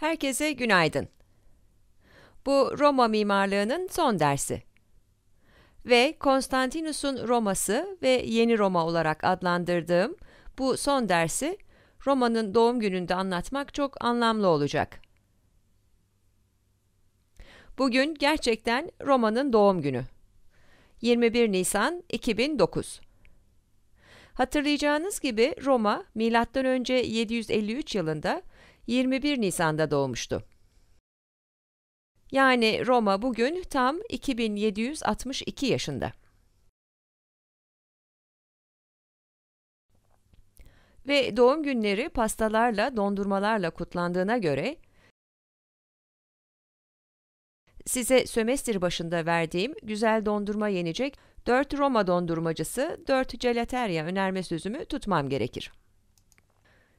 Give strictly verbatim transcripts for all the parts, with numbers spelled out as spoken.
Herkese günaydın. Bu Roma mimarlığının son dersi. Ve Konstantinus'un Roma'sı ve Yeni Roma olarak adlandırdığım bu son dersi Roma'nın doğum gününde anlatmak çok anlamlı olacak. Bugün gerçekten Roma'nın doğum günü. yirmi bir Nisan iki bin dokuz. Hatırlayacağınız gibi Roma milattan önce yedi yüz elli üç yılında yirmi bir Nisan'da doğmuştu. Yani Roma bugün tam iki bin yedi yüz altmış iki yaşında. Ve doğum günleri pastalarla, dondurmalarla kutlandığına göre size sömestr başında verdiğim güzel dondurma yenecek dört Roma dondurmacısı, dört gelateria önerme sözümü tutmam gerekir.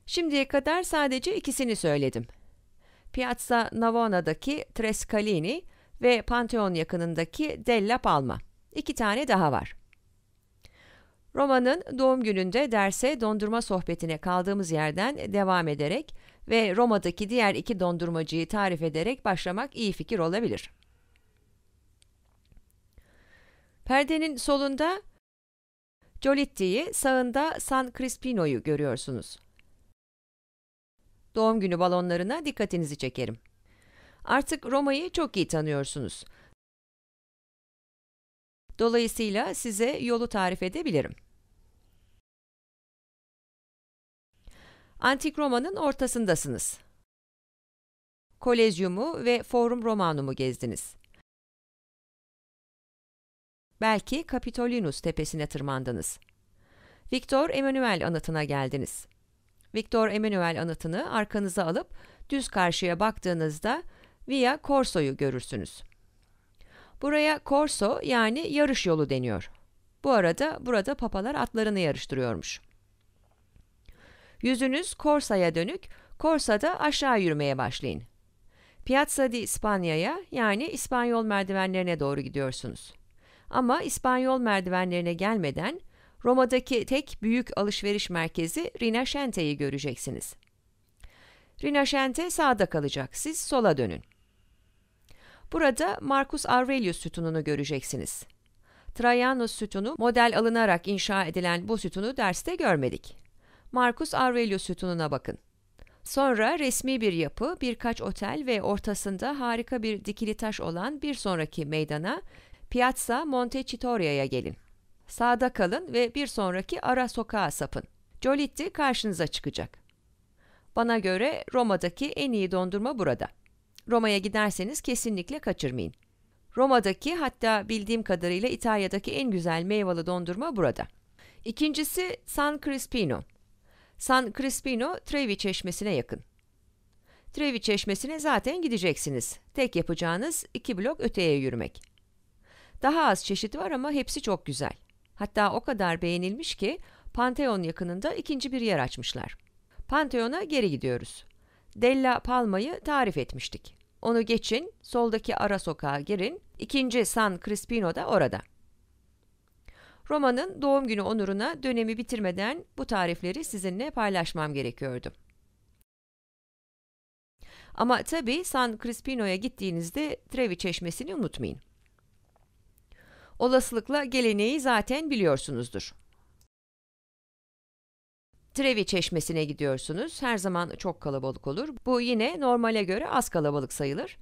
Şimdiye kadar sadece ikisini söyledim. Piazza Navona'daki Trescalini ve Pantheon yakınındaki Della Palma. İki tane daha var. Roma'nın doğum gününde derse dondurma sohbetine kaldığımız yerden devam ederek ve Roma'daki diğer iki dondurmacıyı tarif ederek başlamak iyi fikir olabilir. Perdenin solunda Giolitti'yi, sağında San Crispino'yu görüyorsunuz. Doğum günü balonlarına dikkatinizi çekerim. Artık Roma'yı çok iyi tanıyorsunuz. Dolayısıyla size yolu tarif edebilirim. Antik Roma'nın ortasındasınız. Kolezyumu ve Forum Romanum'u gezdiniz. Belki Capitolinus tepesine tırmandınız. Victor Emmanuel anıtına geldiniz. Victor Emmanuel anıtını arkanıza alıp düz karşıya baktığınızda Via Corso'yu görürsünüz. Buraya Corso, yani yarış yolu deniyor. Bu arada burada papalar atlarını yarıştırıyormuş. Yüzünüz Corsa'ya dönük, Corsa'da aşağı yürümeye başlayın. Piazza di Spania'ya, yani İspanyol merdivenlerine doğru gidiyorsunuz. Ama İspanyol merdivenlerine gelmeden Roma'daki tek büyük alışveriş merkezi Rinascente'yi göreceksiniz. Rinascente sağda kalacak, siz sola dönün. Burada Marcus Aurelius sütununu göreceksiniz. Trajanus sütunu model alınarak inşa edilen bu sütunu derste görmedik. Marcus Aurelius sütununa bakın. Sonra resmi bir yapı, birkaç otel ve ortasında harika bir dikili taş olan bir sonraki meydana, Piazza Montecitoreo'ya gelin. Sağda kalın ve bir sonraki ara sokağa sapın. Giolitti karşınıza çıkacak. Bana göre Roma'daki en iyi dondurma burada. Roma'ya giderseniz kesinlikle kaçırmayın. Roma'daki, hatta bildiğim kadarıyla İtalya'daki en güzel meyveli dondurma burada. İkincisi San Crispino. San Crispino, Trevi Çeşmesi'ne yakın. Trevi Çeşmesi'ne zaten gideceksiniz. Tek yapacağınız iki blok öteye yürümek. Daha az çeşit var ama hepsi çok güzel. Hatta o kadar beğenilmiş ki Pantheon yakınında ikinci bir yer açmışlar. Pantheon'a geri gidiyoruz. Della Palma'yı tarif etmiştik. Onu geçin, soldaki ara sokağa girin. İkinci San Crispino da orada. Roma'nın doğum günü onuruna dönemi bitirmeden bu tarifleri sizinle paylaşmam gerekiyordu. Ama tabii San Crispino'ya gittiğinizde Trevi Çeşmesi'ni unutmayın. Olasılıkla geleneği zaten biliyorsunuzdur. Trevi Çeşmesi'ne gidiyorsunuz. Her zaman çok kalabalık olur. Bu yine normale göre az kalabalık sayılır.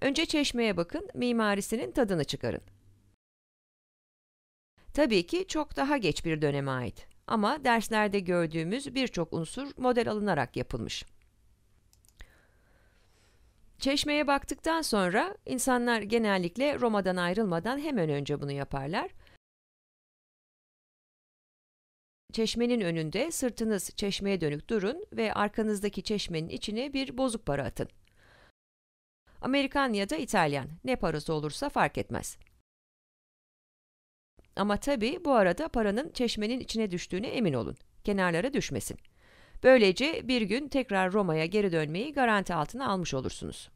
Önce çeşmeye bakın, mimarisinin tadını çıkarın. Tabii ki çok daha geç bir döneme ait. Ama derslerde gördüğümüz birçok unsur model alınarak yapılmış. Çeşmeye baktıktan sonra insanlar genellikle Roma'dan ayrılmadan hemen önce bunu yaparlar. Çeşmenin önünde sırtınız çeşmeye dönük durun ve arkanızdaki çeşmenin içine bir bozuk para atın. Amerikan ya da İtalyan, ne parası olursa fark etmez. Ama tabii bu arada paranın çeşmenin içine düştüğüne emin olun, kenarlara düşmesin. Böylece bir gün tekrar Roma'ya geri dönmeyi garanti altına almış olursunuz.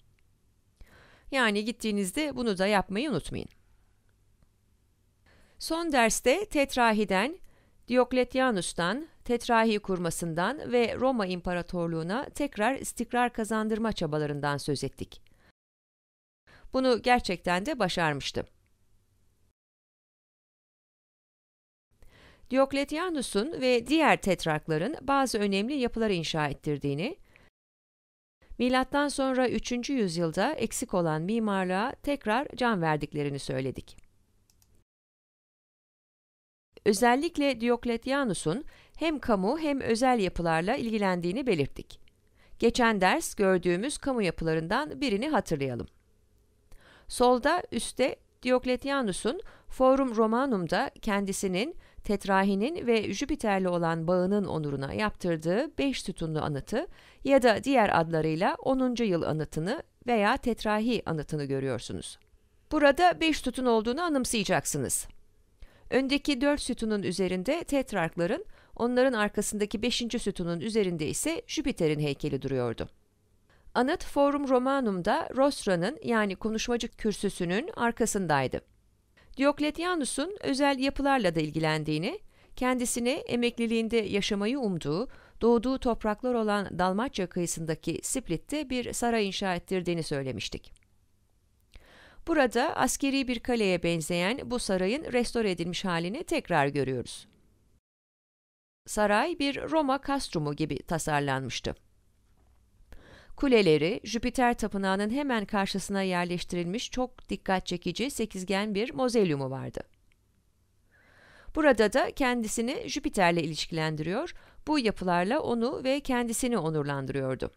Yani gittiğinizde bunu da yapmayı unutmayın. Son derste tetrahiden Diokletianus'tan, tetrarhi kurmasından ve Roma İmparatorluğuna tekrar istikrar kazandırma çabalarından söz ettik. Bunu gerçekten de başarmıştı. Diokletianus'un ve diğer tetrarkların bazı önemli yapıları inşa ettirdiğini, milattan sonra üçüncü yüzyılda eksik olan mimarlığa tekrar can verdiklerini söyledik. Özellikle Diokletianus'un hem kamu hem özel yapılarla ilgilendiğini belirttik. Geçen ders gördüğümüz kamu yapılarından birini hatırlayalım. Solda üstte Diokletianus'un Forum Romanum'da kendisinin, Tetrahi'nin ve Jüpiter'le olan bağının onuruna yaptırdığı beş sütunlu anıtı ya da diğer adlarıyla onuncu yıl anıtını veya Tetrahi anıtını görüyorsunuz. Burada beş sütun olduğunu anımsayacaksınız. Öndeki dört sütunun üzerinde tetrarkların, onların arkasındaki beşinci sütunun üzerinde ise Jüpiter'in heykeli duruyordu. Anıt Forum Romanum'da Rostra'nın yani konuşmacı kürsüsünün arkasındaydı. Diokletianus'un özel yapılarla da ilgilendiğini, kendisini emekliliğinde yaşamayı umduğu, doğduğu topraklar olan Dalmatya kıyısındaki Split'te bir saray inşa ettirdiğini söylemiştik. Burada askeri bir kaleye benzeyen bu sarayın restore edilmiş halini tekrar görüyoruz. Saray bir Roma kastrumu gibi tasarlanmıştı. Kuleleri, Jüpiter Tapınağı'nın hemen karşısına yerleştirilmiş çok dikkat çekici sekizgen bir mozelyumu vardı. Burada da kendisini Jüpiter'le ilişkilendiriyor, bu yapılarla onu ve kendisini onurlandırıyordu.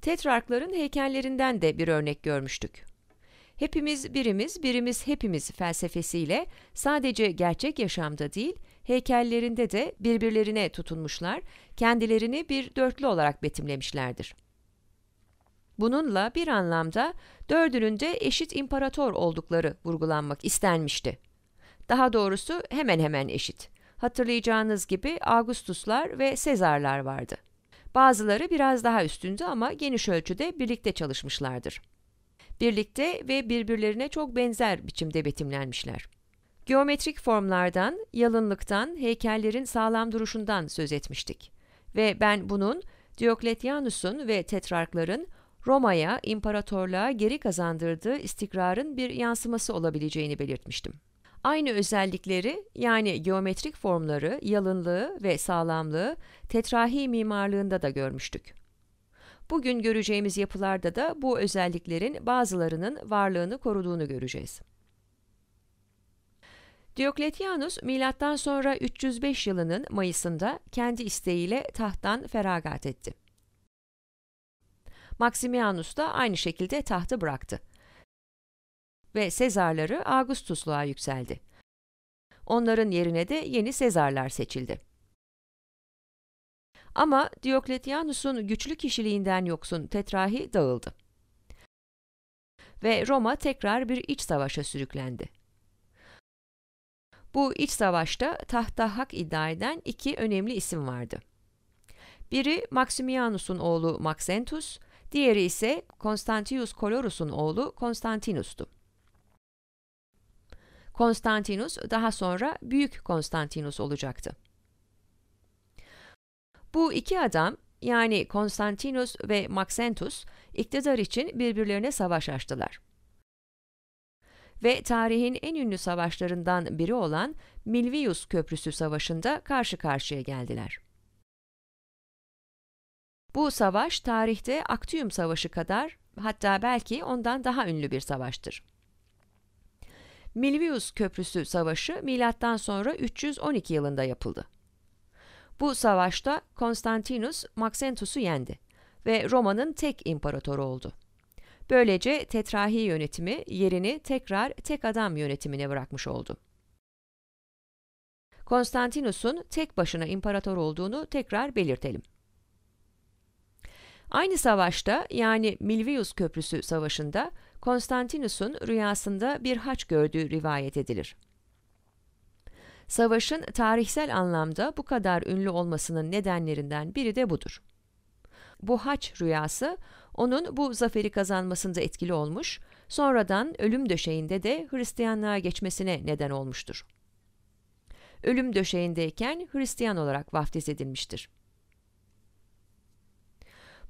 Tetrarkların heykellerinden de bir örnek görmüştük. Hepimiz birimiz, birimiz hepimiz felsefesiyle sadece gerçek yaşamda değil, heykellerinde de birbirlerine tutunmuşlar, kendilerini bir dörtlü olarak betimlemişlerdir. Bununla bir anlamda dördünün de eşit imparator oldukları vurgulanmak istenmişti. Daha doğrusu hemen hemen eşit. Hatırlayacağınız gibi Augustuslar ve Sezarlar vardı. Bazıları biraz daha üstünde ama geniş ölçüde birlikte çalışmışlardır. Birlikte ve birbirlerine çok benzer biçimde betimlenmişler. Geometrik formlardan, yalınlıktan, heykellerin sağlam duruşundan söz etmiştik. Ve ben bunun, Diokletianus'un ve tetrarkların Roma'ya, imparatorluğa geri kazandırdığı istikrarın bir yansıması olabileceğini belirtmiştim. Aynı özellikleri, yani geometrik formları, yalınlığı ve sağlamlığı tetrahi mimarlığında da görmüştük. Bugün göreceğimiz yapılarda da bu özelliklerin bazılarının varlığını koruduğunu göreceğiz. Diokletianus, milattan sonra üç yüz beş yılının Mayıs'ında kendi isteğiyle tahttan feragat etti. Maximianus da aynı şekilde tahtı bıraktı ve Sezarları Augustusluğa yükseldi. Onların yerine de yeni Sezarlar seçildi. Ama Diokletianus'un güçlü kişiliğinden yoksun tetrahi dağıldı ve Roma tekrar bir iç savaşa sürüklendi. Bu iç savaşta tahta hak iddia eden iki önemli isim vardı. Biri Maximianus'un oğlu Maxentus, diğeri ise Constantius Colorus'un oğlu Konstantinus'tu. Konstantinus daha sonra Büyük Konstantinus olacaktı. Bu iki adam, yani Konstantinus ve Maxentus, iktidar için birbirlerine savaş açtılar. Ve tarihin en ünlü savaşlarından biri olan Milvius Köprüsü Savaşı'nda karşı karşıya geldiler. Bu savaş tarihte Actium Savaşı kadar, hatta belki ondan daha ünlü bir savaştır. Milvius Köprüsü Savaşı milattan sonra üç yüz on iki yılında yapıldı. Bu savaşta Konstantinus Maxentus'u yendi ve Roma'nın tek imparatoru oldu. Böylece tetrahi yönetimi yerini tekrar tek adam yönetimine bırakmış oldu. Konstantinus'un tek başına imparator olduğunu tekrar belirtelim. Aynı savaşta, yani Milvius Köprüsü Savaşı'nda Konstantinus'un rüyasında bir haç gördüğü rivayet edilir. Savaşın tarihsel anlamda bu kadar ünlü olmasının nedenlerinden biri de budur. Bu haç rüyası, onun bu zaferi kazanmasında etkili olmuş, sonradan ölüm döşeğinde de Hristiyanlığa geçmesine neden olmuştur. ölüm döşeğindeyken Hristiyan olarak vaftiz edilmiştir.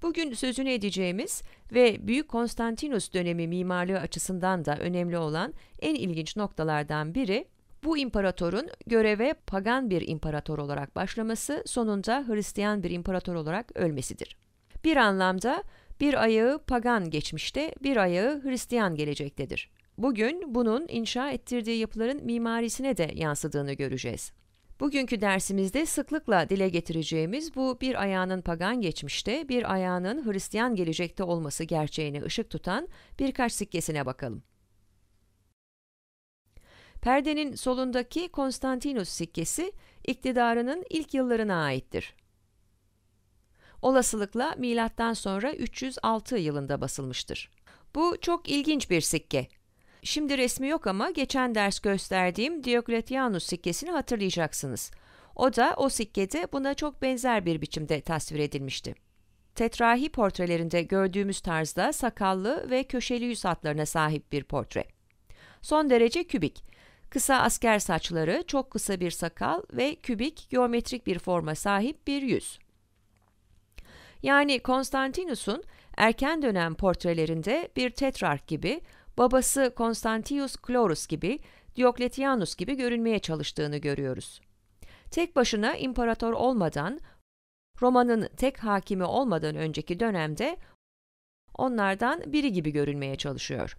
Bugün sözünü edeceğimiz ve Büyük Konstantinus dönemi mimarlığı açısından da önemli olan en ilginç noktalardan biri, bu imparatorun göreve pagan bir imparator olarak başlaması, sonunda Hristiyan bir imparator olarak ölmesidir. Bir anlamda bir ayağı pagan geçmişte, bir ayağı Hristiyan gelecektedir. Bugün bunun inşa ettirdiği yapıların mimarisine de yansıdığını göreceğiz. Bugünkü dersimizde sıklıkla dile getireceğimiz bu bir ayağının pagan geçmişte, bir ayağının Hristiyan gelecekte olması gerçeğine ışık tutan birkaç sikkesine bakalım. Perdenin solundaki Konstantinus sikkesi iktidarının ilk yıllarına aittir. Olasılıkla milattan sonra üç yüz altı yılında basılmıştır. Bu çok ilginç bir sikke. Şimdi resmi yok ama geçen ders gösterdiğim Diocletianus sikkesini hatırlayacaksınız. O da o sikkede buna çok benzer bir biçimde tasvir edilmişti. Tetrahi portrelerinde gördüğümüz tarzda sakallı ve köşeli yüz hatlarına sahip bir portre. Son derece kübik. Kısa asker saçları, çok kısa bir sakal ve kübik, geometrik bir forma sahip bir yüz. Yani Konstantinus'un erken dönem portrelerinde bir tetrark gibi, babası Konstantius Chlorus gibi, Diocletianus gibi görünmeye çalıştığını görüyoruz. Tek başına imparator olmadan, Roma'nın tek hakimi olmadan önceki dönemde onlardan biri gibi görünmeye çalışıyor.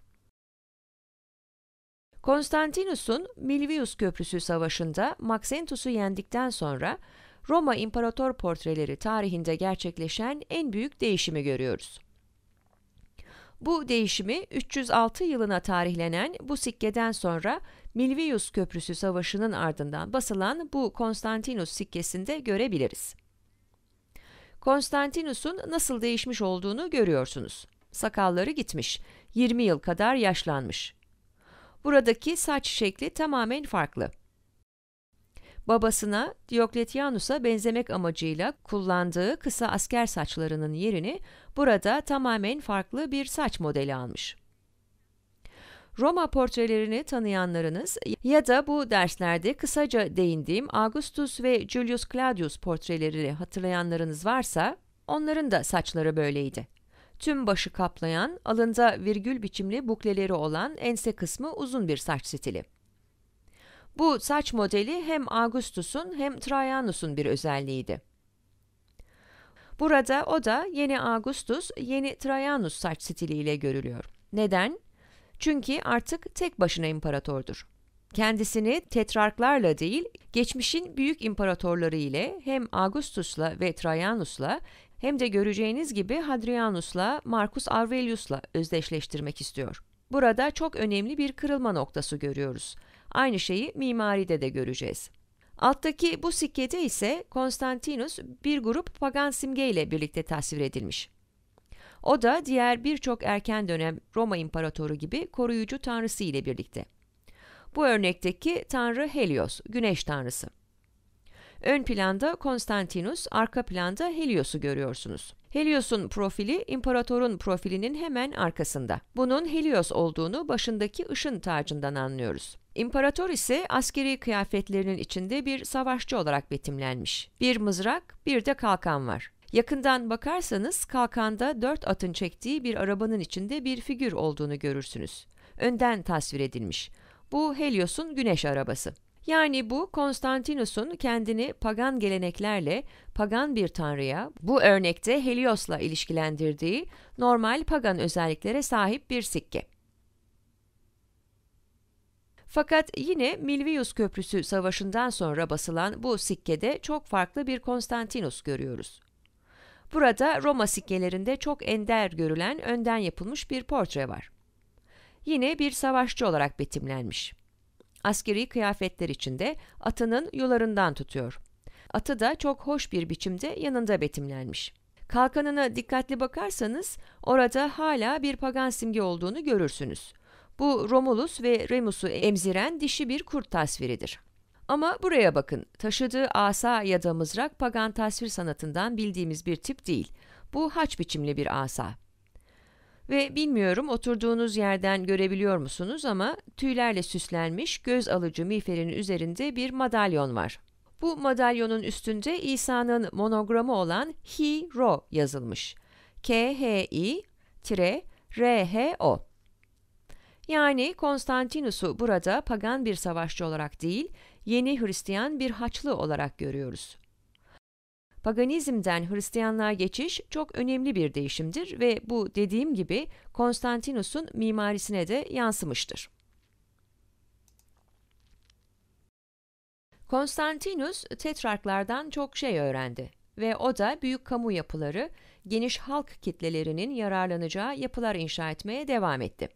Konstantinus'un Milvius Köprüsü Savaşı'nda Maxentus'u yendikten sonra Roma imparator portreleri tarihinde gerçekleşen en büyük değişimi görüyoruz. Bu değişimi üç yüz altı yılına tarihlenen bu sikkeden sonra Milvius Köprüsü Savaşı'nın ardından basılan bu Konstantinus sikkesinde görebiliriz. Konstantinus'un nasıl değişmiş olduğunu görüyorsunuz. Sakalları gitmiş, yirmi yıl kadar yaşlanmış. Buradaki saç şekli tamamen farklı. Babasına, Diocletianus'a benzemek amacıyla kullandığı kısa asker saçlarının yerini burada tamamen farklı bir saç modeli almış. Roma portrelerini tanıyanlarınız ya da bu derslerde kısaca değindiğim Augustus ve Julius Claudius portrelerini hatırlayanlarınız varsa, onların da saçları böyleydi. Tüm başı kaplayan, alında virgül biçimli bukleleri olan ense kısmı uzun bir saç stili. Bu saç modeli hem Augustus'un hem Trajanus'un bir özelliğiydi. Burada o da yeni Augustus, yeni Trajanus saç stiliyle görülüyor. Neden? Çünkü artık tek başına imparatordur. Kendisini tetrarklarla değil, geçmişin büyük imparatorları ile, hem Augustus'la ve Trajanus'la, hem de göreceğiniz gibi Hadrianus'la, Marcus Aurelius'la özdeşleştirmek istiyor. Burada çok önemli bir kırılma noktası görüyoruz. Aynı şeyi mimaride de göreceğiz. Alttaki bu sikkede ise Konstantinus bir grup pagan simge ile birlikte tasvir edilmiş. O da diğer birçok erken dönem Roma imparatoru gibi koruyucu tanrısı ile birlikte. Bu örnekteki tanrı Helios, güneş tanrısı. Ön planda Konstantinus, arka planda Helios'u görüyorsunuz. Helios'un profili imparatorun profilinin hemen arkasında. Bunun Helios olduğunu başındaki ışın tacından anlıyoruz. İmparator ise askeri kıyafetlerinin içinde bir savaşçı olarak betimlenmiş. Bir mızrak, bir de kalkan var. Yakından bakarsanız kalkanda dört atın çektiği bir arabanın içinde bir figür olduğunu görürsünüz. Önden tasvir edilmiş. Bu Helios'un güneş arabası. Yani bu Konstantinus'un kendini pagan geleneklerle, pagan bir tanrıya, bu örnekte Helios'la ilişkilendirdiği normal pagan özelliklere sahip bir sikke. Fakat yine Milvius Köprüsü Savaşı'ndan sonra basılan bu sikkede çok farklı bir Konstantinus görüyoruz. Burada Roma sikkelerinde çok ender görülen önden yapılmış bir portre var. Yine bir savaşçı olarak betimlenmiş. Askeri kıyafetler içinde atının yularından tutuyor. Atı da çok hoş bir biçimde yanında betimlenmiş. Kalkanına dikkatli bakarsanız orada hala bir pagan simge olduğunu görürsünüz. Bu Romulus ve Remus'u emziren dişi bir kurt tasviridir. Ama buraya bakın, taşıdığı asa ya da mızrak pagan tasvir sanatından bildiğimiz bir tip değil. Bu haç biçimli bir asa. Ve bilmiyorum oturduğunuz yerden görebiliyor musunuz ama tüylerle süslenmiş göz alıcı miğferin üzerinde bir madalyon var. Bu madalyonun üstünde İsa'nın monogramı olan Hi-Ro yazılmış. K H I R H O. Yani Konstantinus'u burada pagan bir savaşçı olarak değil, yeni Hristiyan bir haçlı olarak görüyoruz. Paganizmden Hristiyanlığa geçiş çok önemli bir değişimdir ve bu dediğim gibi Konstantinus'un mimarisine de yansımıştır. Konstantinus tetrarklardan çok şey öğrendi ve o da büyük kamu yapıları, geniş halk kitlelerinin yararlanacağı yapılar inşa etmeye devam etti.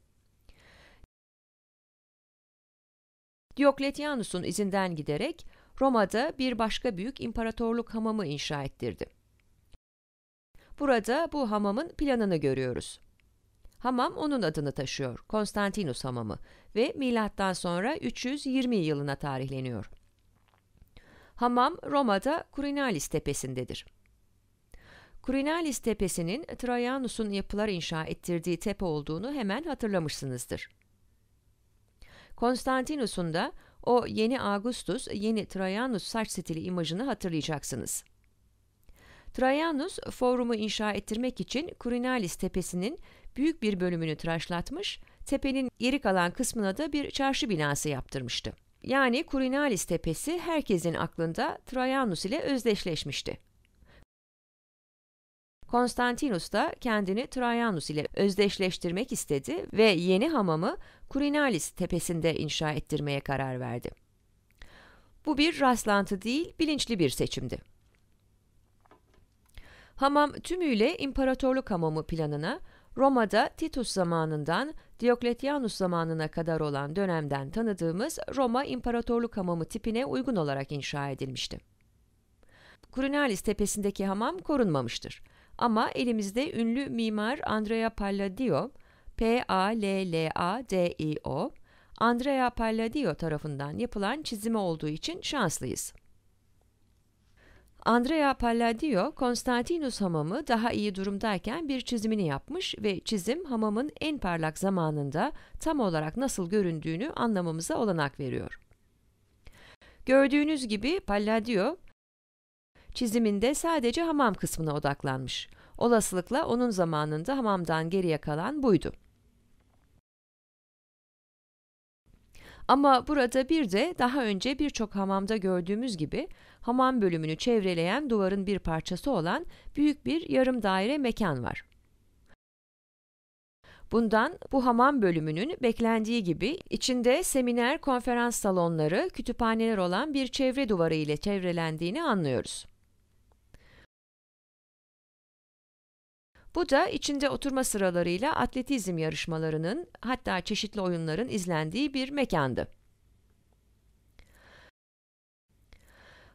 Diokletianus'un izinden giderek Roma'da bir başka büyük imparatorluk hamamı inşa ettirdi. Burada bu hamamın planını görüyoruz. Hamam onun adını taşıyor, Konstantinus Hamamı ve milattan sonra üç yüz yirmi yılına tarihleniyor. Hamam Roma'da Kurinalis tepesindedir. Kurinalis tepesinin Trajanus'un yapılar inşa ettirdiği tepe olduğunu hemen hatırlamışsınızdır. Konstantinus'un da o yeni Augustus, yeni Trajanus saç stili imajını hatırlayacaksınız. Trajanus, forumu inşa ettirmek için Kurinalis tepesinin büyük bir bölümünü tıraşlatmış, tepenin geri kalan kısmına da bir çarşı binası yaptırmıştı. Yani Kurinalis tepesi herkesin aklında Trajanus ile özdeşleşmişti. Konstantinus da kendini Trajanus ile özdeşleştirmek istedi ve yeni hamamı Kurinalis tepesinde inşa ettirmeye karar verdi. Bu bir rastlantı değil, bilinçli bir seçimdi. Hamam tümüyle imparatorluk hamamı planına, Roma'da Titus zamanından Diokletianus zamanına kadar olan dönemden tanıdığımız Roma imparatorluk hamamı tipine uygun olarak inşa edilmişti. Kurinalis tepesindeki hamam korunmamıştır. Ama elimizde ünlü mimar Andrea Palladio, P A L L A D I O, Andrea Palladio tarafından yapılan çizimi olduğu için şanslıyız. Andrea Palladio, Konstantinus hamamı daha iyi durumdayken bir çizimini yapmış ve çizim hamamın en parlak zamanında tam olarak nasıl göründüğünü anlamamıza olanak veriyor. Gördüğünüz gibi Palladio, çiziminde sadece hamam kısmına odaklanmış. Olasılıkla onun zamanında hamamdan geriye kalan buydu. Ama burada bir de daha önce birçok hamamda gördüğümüz gibi hamam bölümünü çevreleyen duvarın bir parçası olan büyük bir yarım daire mekan var. Bundan bu hamam bölümünün beklendiği gibi içinde seminer, konferans salonları, kütüphaneler olan bir çevre duvarı ile çevrelendiğini anlıyoruz. Bu da içinde oturma sıralarıyla atletizm yarışmalarının, hatta çeşitli oyunların izlendiği bir mekandı.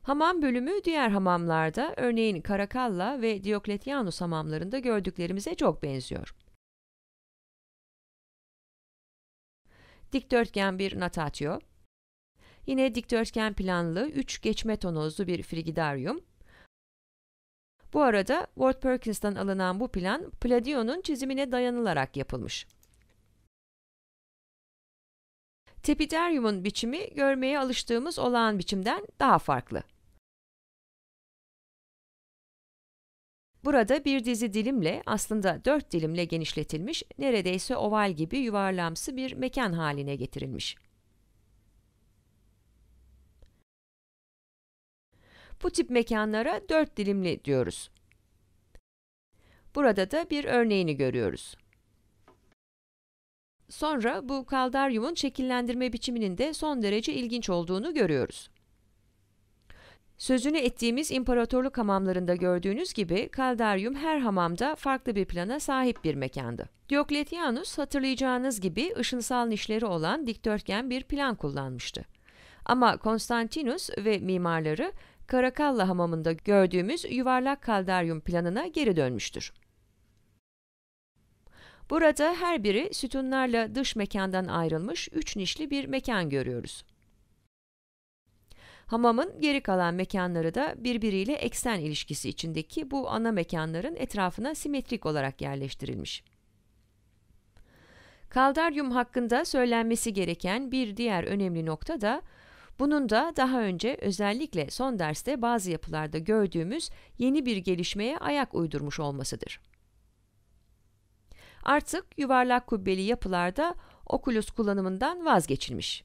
Hamam bölümü diğer hamamlarda, örneğin Karakalla ve Diokletianus hamamlarında gördüklerimize çok benziyor. Dikdörtgen bir natatio, yine dikdörtgen planlı üç geçme tonozlu bir frigidaryum. Bu arada Ward Perkins'tan alınan bu plan, Palladio'nun çizimine dayanılarak yapılmış. Tepideryumun biçimi görmeye alıştığımız olağan biçimden daha farklı. Burada bir dizi dilimle, aslında dört dilimle genişletilmiş, neredeyse oval gibi yuvarlamsı bir mekan haline getirilmiş. Bu tip mekanlara dört dilimli diyoruz. Burada da bir örneğini görüyoruz. Sonra bu kaldaryumun şekillendirme biçiminin de son derece ilginç olduğunu görüyoruz. Sözünü ettiğimiz imparatorluk hamamlarında gördüğünüz gibi kaldaryum her hamamda farklı bir plana sahip bir mekandı. Diokletianus hatırlayacağınız gibi ışınsal nişleri olan dikdörtgen bir plan kullanmıştı. Ama Konstantinus ve mimarları Karakalla hamamında gördüğümüz yuvarlak kaldaryum planına geri dönmüştür. Burada her biri sütunlarla dış mekandan ayrılmış üç nişli bir mekan görüyoruz. Hamamın geri kalan mekanları da birbiriyle eksen ilişkisi içindeki bu ana mekanların etrafına simetrik olarak yerleştirilmiş. Kaldaryum hakkında söylenmesi gereken bir diğer önemli nokta da, bunun da daha önce özellikle son derste bazı yapılarda gördüğümüz yeni bir gelişmeye ayak uydurmuş olmasıdır. Artık yuvarlak kubbeli yapılarda okulus kullanımından vazgeçilmiş.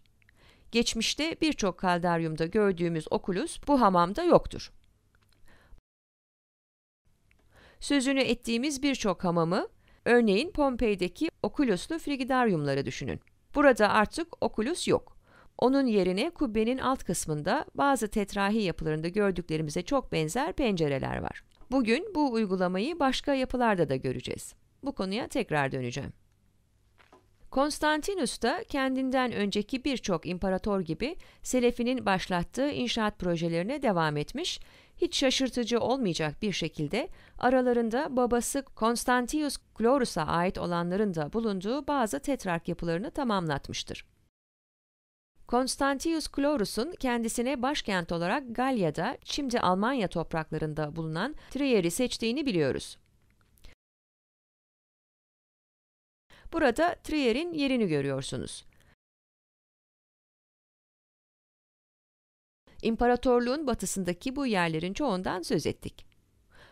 Geçmişte birçok kaldaryumda gördüğümüz okulus bu hamamda yoktur. Sözünü ettiğimiz birçok hamamı, örneğin Pompei'deki okuluslu frigidaryumları düşünün. Burada artık okulus yok. Onun yerine kubbenin alt kısmında bazı tetrahi yapılarında gördüklerimize çok benzer pencereler var. Bugün bu uygulamayı başka yapılarda da göreceğiz. Bu konuya tekrar döneceğim. Konstantinus da kendinden önceki birçok imparator gibi Selefi'nin başlattığı inşaat projelerine devam etmiş, hiç şaşırtıcı olmayacak bir şekilde aralarında babası Konstantius Chlorus'a ait olanların da bulunduğu bazı tetrark yapılarını tamamlatmıştır. Konstantius Chlorus'un kendisine başkent olarak Galya'da, şimdi Almanya topraklarında bulunan Trier'i seçtiğini biliyoruz. Burada Trier'in yerini görüyorsunuz. İmparatorluğun batısındaki bu yerlerin çoğundan söz ettik.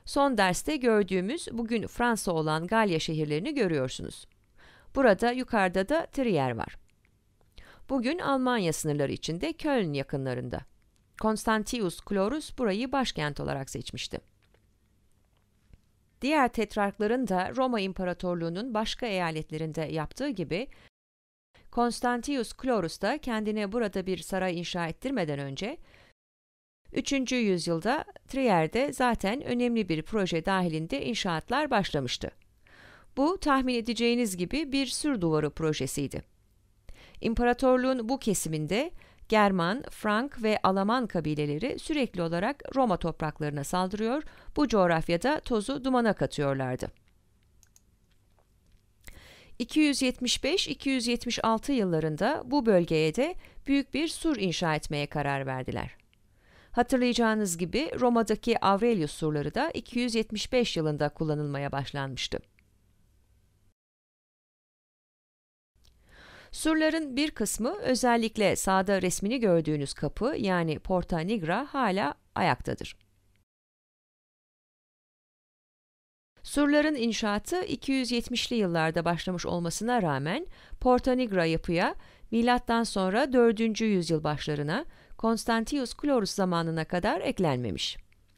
Son derste gördüğümüz bugün Fransa olan Galya şehirlerini görüyorsunuz. Burada yukarıda da Trier var. Bugün Almanya sınırları içinde Köln yakınlarında. Konstantius Chlorus burayı başkent olarak seçmişti. Diğer tetrarkların da Roma İmparatorluğu'nun başka eyaletlerinde yaptığı gibi, Konstantius Chlorus da kendine burada bir saray inşa ettirmeden önce, üçüncü yüzyılda Trier'de zaten önemli bir proje dahilinde inşaatlar başlamıştı. Bu, tahmin edeceğiniz gibi bir sür duvarı projesiydi. İmparatorluğun bu kesiminde German, Frank ve Alaman kabileleri sürekli olarak Roma topraklarına saldırıyor, bu coğrafyada tozu dumana katıyorlardı. iki yüz yetmiş beş iki yüz yetmiş altı yıllarında bu bölgeye de büyük bir sur inşa etmeye karar verdiler. Hatırlayacağınız gibi Roma'daki Aurelius surları da iki yüz yetmiş beş yılında kullanılmaya başlanmıştı. Surların bir kısmı, özellikle sağda resmini gördüğünüz kapı yani Porta Nigra hala ayaktadır. Surların inşaatı iki yüz yetmişli yıllarda başlamış olmasına rağmen Porta Nigra yapıya milattan sonra dördüncü yüzyıl başlarına Konstantius Chlorus zamanına kadar eklenmemiş.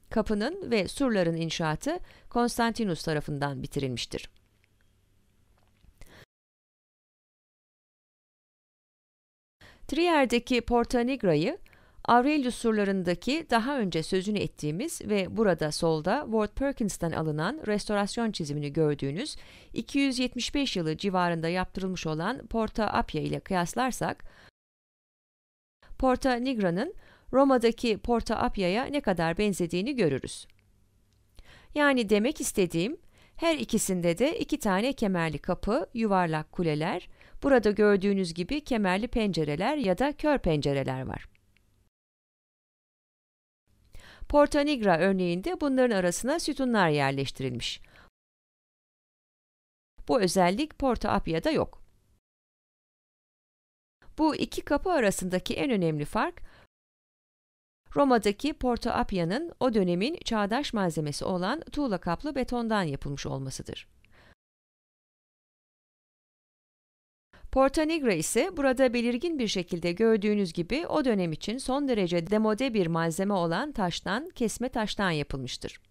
Kapının ve surların inşaatı Konstantinus tarafından bitirilmiştir. Trier'deki Porta Nigra'yı, Aurelius surlarındaki daha önce sözünü ettiğimiz ve burada solda Ward Perkins'ten alınan restorasyon çizimini gördüğünüz iki yüz yetmiş beş yılı civarında yaptırılmış olan Porta Appia ile kıyaslarsak, Porta Nigra'nın Roma'daki Porta Appia'ya ne kadar benzediğini görürüz. Yani demek istediğim, her ikisinde de iki tane kemerli kapı, yuvarlak kuleler, burada gördüğünüz gibi kemerli pencereler ya da kör pencereler var. Porta Nigra örneğinde bunların arasına sütunlar yerleştirilmiş. Bu özellik Porta Appia'da yok. Bu iki kapı arasındaki en önemli fark, Roma'daki Porta Appia'nın o dönemin çağdaş malzemesi olan tuğla kaplı betondan yapılmış olmasıdır. Porta Nigra ise burada belirgin bir şekilde gördüğünüz gibi o dönem için son derece demode bir malzeme olan taştan, kesme taştan yapılmıştır.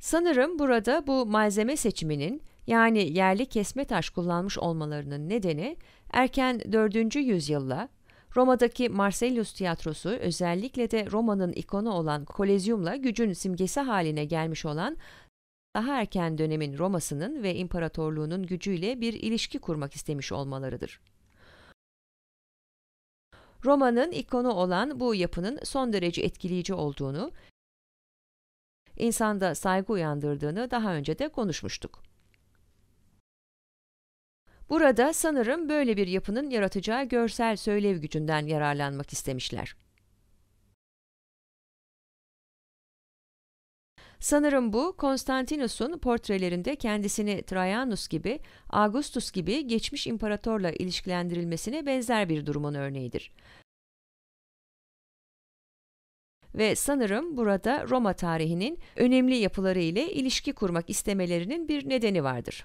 Sanırım burada bu malzeme seçiminin, yani yerli kesme taş kullanmış olmalarının nedeni erken dördüncü yüzyılla Roma'daki Marcellus tiyatrosu, özellikle de Roma'nın ikonu olan Kolezyum'la gücün simgesi haline gelmiş olan daha erken dönemin Roma'sının ve imparatorluğunun gücüyle bir ilişki kurmak istemiş olmalarıdır. Roma'nın ikonu olan bu yapının son derece etkileyici olduğunu, insanda saygı uyandırdığını daha önce de konuşmuştuk. Burada sanırım böyle bir yapının yaratacağı görsel söylev gücünden yararlanmak istemişler. Sanırım bu Konstantinus'un portrelerinde kendisini Trajanus gibi, Augustus gibi geçmiş imparatorla ilişkilendirilmesine benzer bir durumun örneğidir. Ve sanırım burada Roma tarihinin önemli yapıları ile ilişki kurmak istemelerinin bir nedeni vardır.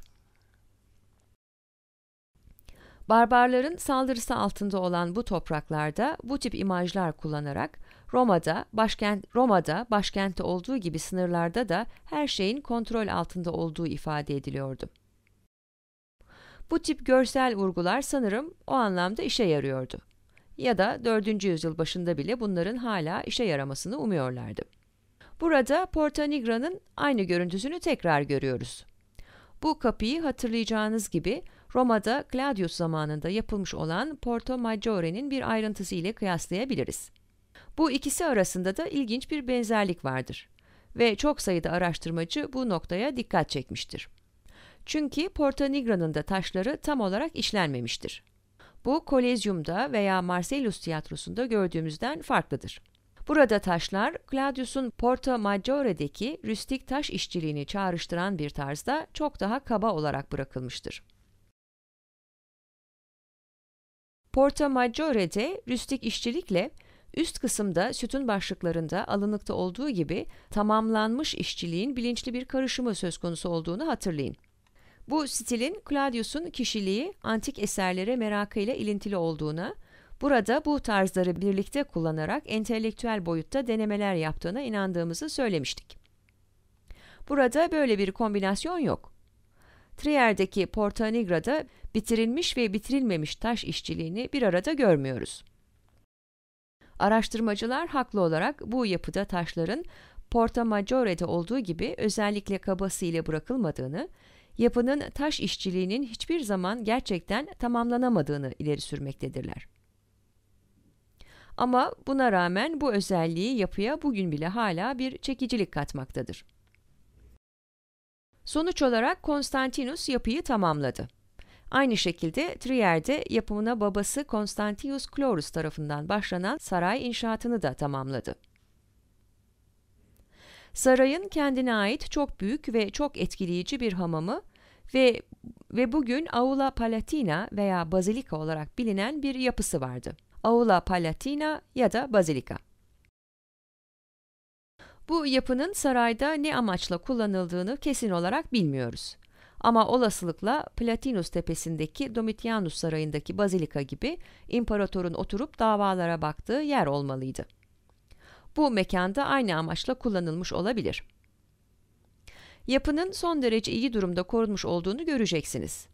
Barbarların saldırısı altında olan bu topraklarda bu tip imajlar kullanarak Roma'da, başkent, Roma'da başkentte olduğu gibi sınırlarda da her şeyin kontrol altında olduğu ifade ediliyordu. Bu tip görsel vurgular sanırım o anlamda işe yarıyordu. Ya da dördüncü yüzyıl başında bile bunların hala işe yaramasını umuyorlardı. Burada Porta Nigra'nın aynı görüntüsünü tekrar görüyoruz. Bu kapıyı hatırlayacağınız gibi Roma'da Claudius zamanında yapılmış olan Porto Maggiore'nin bir ayrıntısı ile kıyaslayabiliriz. Bu ikisi arasında da ilginç bir benzerlik vardır ve çok sayıda araştırmacı bu noktaya dikkat çekmiştir. Çünkü Porta Nigra'nın da taşları tam olarak işlenmemiştir. Bu Kolezyum'da veya Marcellus tiyatrosunda gördüğümüzden farklıdır. Burada taşlar Claudius'un Porta Maggiore'deki rüstik taş işçiliğini çağrıştıran bir tarzda çok daha kaba olarak bırakılmıştır. Porta Maggiore'de rüstik işçilikle üst kısımda sütun başlıklarında alınıkta olduğu gibi tamamlanmış işçiliğin bilinçli bir karışımı söz konusu olduğunu hatırlayın. Bu stilin Claudius'un kişiliği antik eserlere merakıyla ilintili olduğuna, burada bu tarzları birlikte kullanarak entelektüel boyutta denemeler yaptığına inandığımızı söylemiştik. Burada böyle bir kombinasyon yok. Trier'deki Porta Nigra'da bitirilmiş ve bitirilmemiş taş işçiliğini bir arada görmüyoruz. Araştırmacılar haklı olarak bu yapıda taşların Porta Maggiore'de olduğu gibi özellikle kabası ile bırakılmadığını, yapının taş işçiliğinin hiçbir zaman gerçekten tamamlanamadığını ileri sürmektedirler. Ama buna rağmen bu özelliği yapıya bugün bile hala bir çekicilik katmaktadır. Sonuç olarak Konstantinus yapıyı tamamladı. Aynı şekilde Trier'de yapımına babası Constantius Chlorus tarafından başlanan saray inşaatını da tamamladı. Sarayın kendine ait çok büyük ve çok etkileyici bir hamamı ve, ve bugün Aula Palatina veya Bazilika olarak bilinen bir yapısı vardı. Aula Palatina ya da Bazilika. Bu yapının sarayda ne amaçla kullanıldığını kesin olarak bilmiyoruz. Ama olasılıkla Palatinus tepesindeki Domitianus sarayındaki Bazilika gibi imparatorun oturup davalara baktığı yer olmalıydı. Bu mekanda aynı amaçla kullanılmış olabilir. Yapının son derece iyi durumda korunmuş olduğunu göreceksiniz.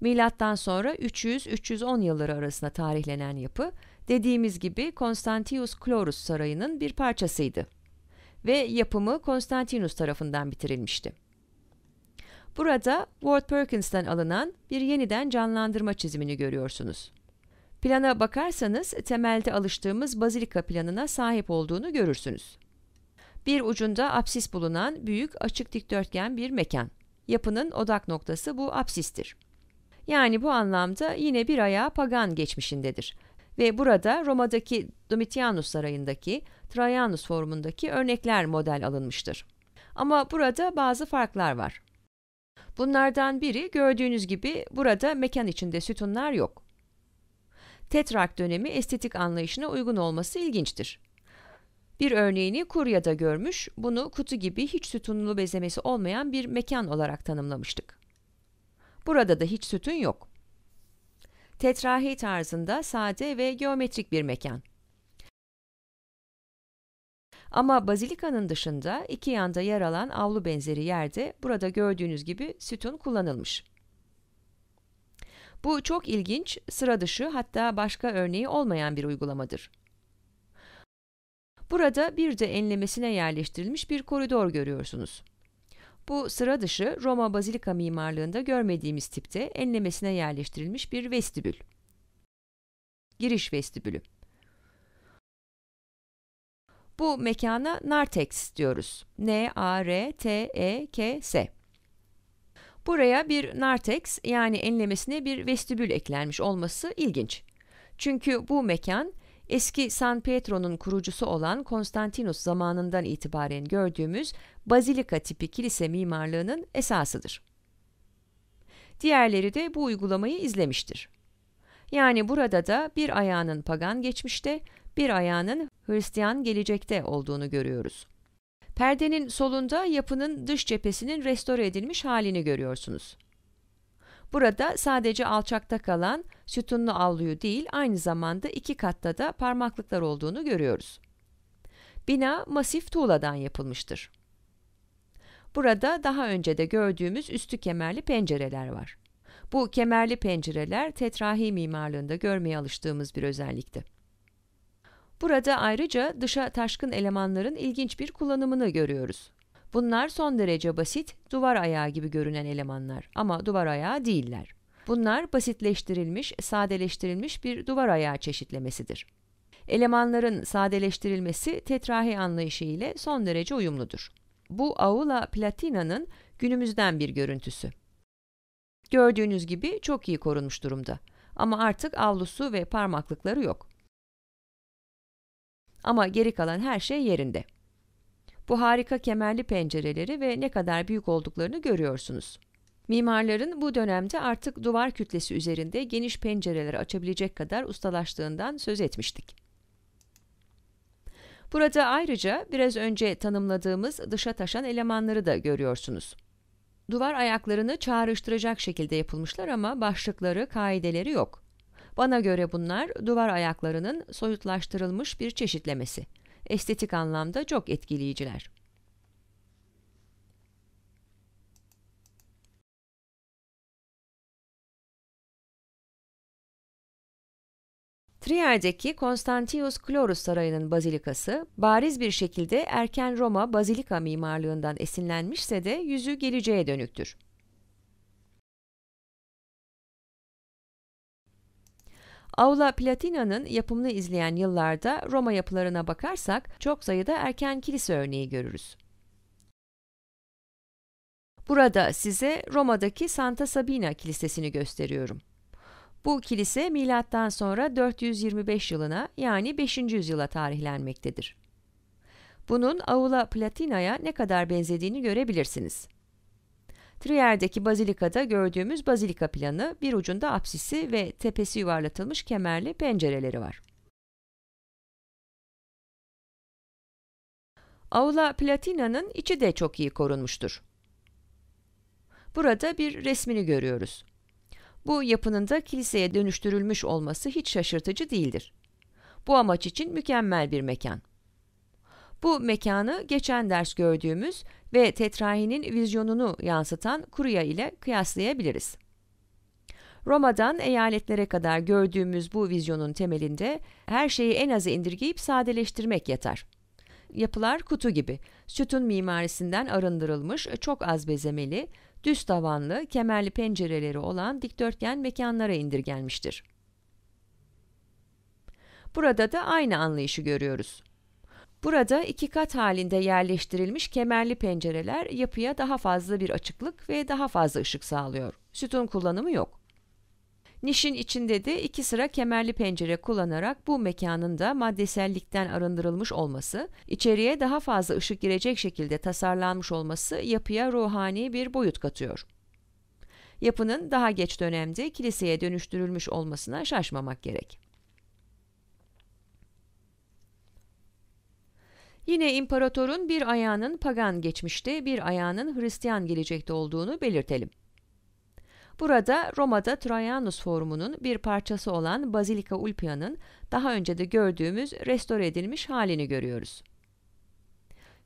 Milattan sonra üç yüz üç yüz on yılları arasında tarihlenen yapı, dediğimiz gibi Constantius Chlorus sarayının bir parçasıydı ve yapımı Konstantinus tarafından bitirilmişti. Burada Ward Perkins'ten alınan bir yeniden canlandırma çizimini görüyorsunuz. Plana bakarsanız temelde alıştığımız bazilika planına sahip olduğunu görürsünüz. Bir ucunda apsis bulunan büyük açık dikdörtgen bir mekan. Yapının odak noktası bu apsistir. Yani bu anlamda yine bir ayağı pagan geçmişindedir ve burada Roma'daki Domitianus sarayındaki Trajanus formundaki örnekler model alınmıştır. Ama burada bazı farklar var. Bunlardan biri gördüğünüz gibi burada mekan içinde sütunlar yok. Tetrark dönemi estetik anlayışına uygun olması ilginçtir. Bir örneğini Kurya'da görmüş, bunu kutu gibi hiç sütunlu bezemesi olmayan bir mekan olarak tanımlamıştık. Burada da hiç sütun yok. Tetrahi tarzında sade ve geometrik bir mekan. Ama bazilikanın dışında iki yanda yer alan avlu benzeri yerde burada gördüğünüz gibi sütun kullanılmış. Bu çok ilginç, sıra dışı hatta başka örneği olmayan bir uygulamadır. Burada bir de enlemesine yerleştirilmiş bir koridor görüyorsunuz. Bu sıra dışı Roma bazilika mimarlığında görmediğimiz tipte enlemesine yerleştirilmiş bir vestibül. Giriş vestibülü. Bu mekana narthex diyoruz. N A R T E K S. Buraya bir narthex yani enlemesine bir vestibül eklenmiş olması ilginç. Çünkü bu mekan eski San Pietro'nun kurucusu olan Konstantinus zamanından itibaren gördüğümüz bazilika tipi kilise mimarlığının esasıdır. Diğerleri de bu uygulamayı izlemiştir. Yani burada da bir ayağının pagan geçmişte, bir ayağının Hristiyan gelecekte olduğunu görüyoruz. Perdenin solunda yapının dış cephesinin restore edilmiş halini görüyorsunuz. Burada sadece alçakta kalan sütunlu avluyu değil, aynı zamanda iki katta da parmaklıklar olduğunu görüyoruz. Bina masif tuğladan yapılmıştır. Burada daha önce de gördüğümüz üstü kemerli pencereler var. Bu kemerli pencereler tetrahi mimarlığında görmeye alıştığımız bir özellikti. Burada ayrıca dışa taşkın elemanların ilginç bir kullanımını görüyoruz. Bunlar son derece basit, duvar ayağı gibi görünen elemanlar ama duvar ayağı değiller. Bunlar basitleştirilmiş, sadeleştirilmiş bir duvar ayağı çeşitlemesidir. Elemanların sadeleştirilmesi tetrahi anlayışı ile son derece uyumludur. Bu Aula Platina'nın günümüzden bir görüntüsü. Gördüğünüz gibi çok iyi korunmuş durumda ama artık avlusu ve parmaklıkları yok. Ama geri kalan her şey yerinde. Bu harika kemerli pencereleri ve ne kadar büyük olduklarını görüyorsunuz. Mimarların bu dönemde artık duvar kütlesi üzerinde geniş pencereleri açabilecek kadar ustalaştığından söz etmiştik. Burada ayrıca biraz önce tanımladığımız dışa taşan elemanları da görüyorsunuz. Duvar ayaklarını çağrıştıracak şekilde yapılmışlar ama başlıkları, kaideleri yok. Bana göre bunlar duvar ayaklarının soyutlaştırılmış bir çeşitlemesi. Estetik anlamda çok etkileyiciler. Trier'deki Konstantius Chlorus Sarayı'nın bazilikası bariz bir şekilde erken Roma bazilika mimarlığından esinlenmişse de yüzü geleceğe dönüktür. Aula Platina'nın yapımını izleyen yıllarda Roma yapılarına bakarsak çok sayıda erken kilise örneği görürüz. Burada size Roma'daki Santa Sabina Kilisesi'ni gösteriyorum. Bu kilise milattan sonra dört yüz yirmi beş yılına yani beşinci yüzyıla tarihlenmektedir. Bunun Aula Platina'ya ne kadar benzediğini görebilirsiniz. Trier'deki bazilikada gördüğümüz bazilika planı, bir ucunda apsisi ve tepesi yuvarlatılmış kemerli pencereleri var. Aula Platina'nın içi de çok iyi korunmuştur. Burada bir resmini görüyoruz. Bu yapının da kiliseye dönüştürülmüş olması hiç şaşırtıcı değildir. Bu amaç için mükemmel bir mekan. Bu mekanı geçen ders gördüğümüz ve tetrahinin vizyonunu yansıtan kurya ile kıyaslayabiliriz. Roma'dan eyaletlere kadar gördüğümüz bu vizyonun temelinde her şeyi en aza indirgeyip sadeleştirmek yatar. Yapılar kutu gibi, sütun mimarisinden arındırılmış, çok az bezemeli, düz tavanlı, kemerli pencereleri olan dikdörtgen mekanlara indirgenmiştir. Burada da aynı anlayışı görüyoruz. Burada iki kat halinde yerleştirilmiş kemerli pencereler yapıya daha fazla bir açıklık ve daha fazla ışık sağlıyor. Sütun kullanımı yok. Nişin içinde de iki sıra kemerli pencere kullanarak bu mekanın da maddesellikten arındırılmış olması, içeriye daha fazla ışık girecek şekilde tasarlanmış olması yapıya ruhani bir boyut katıyor. Yapının daha geç dönemde kiliseye dönüştürülmüş olmasına şaşmamak gerek. Yine imparatorun bir ayağının pagan geçmişte, bir ayağının Hristiyan gelecekte olduğunu belirtelim. Burada Roma'da Trajanus Forumu'nun bir parçası olan Bazilika Ulpia'nın daha önce de gördüğümüz restore edilmiş halini görüyoruz.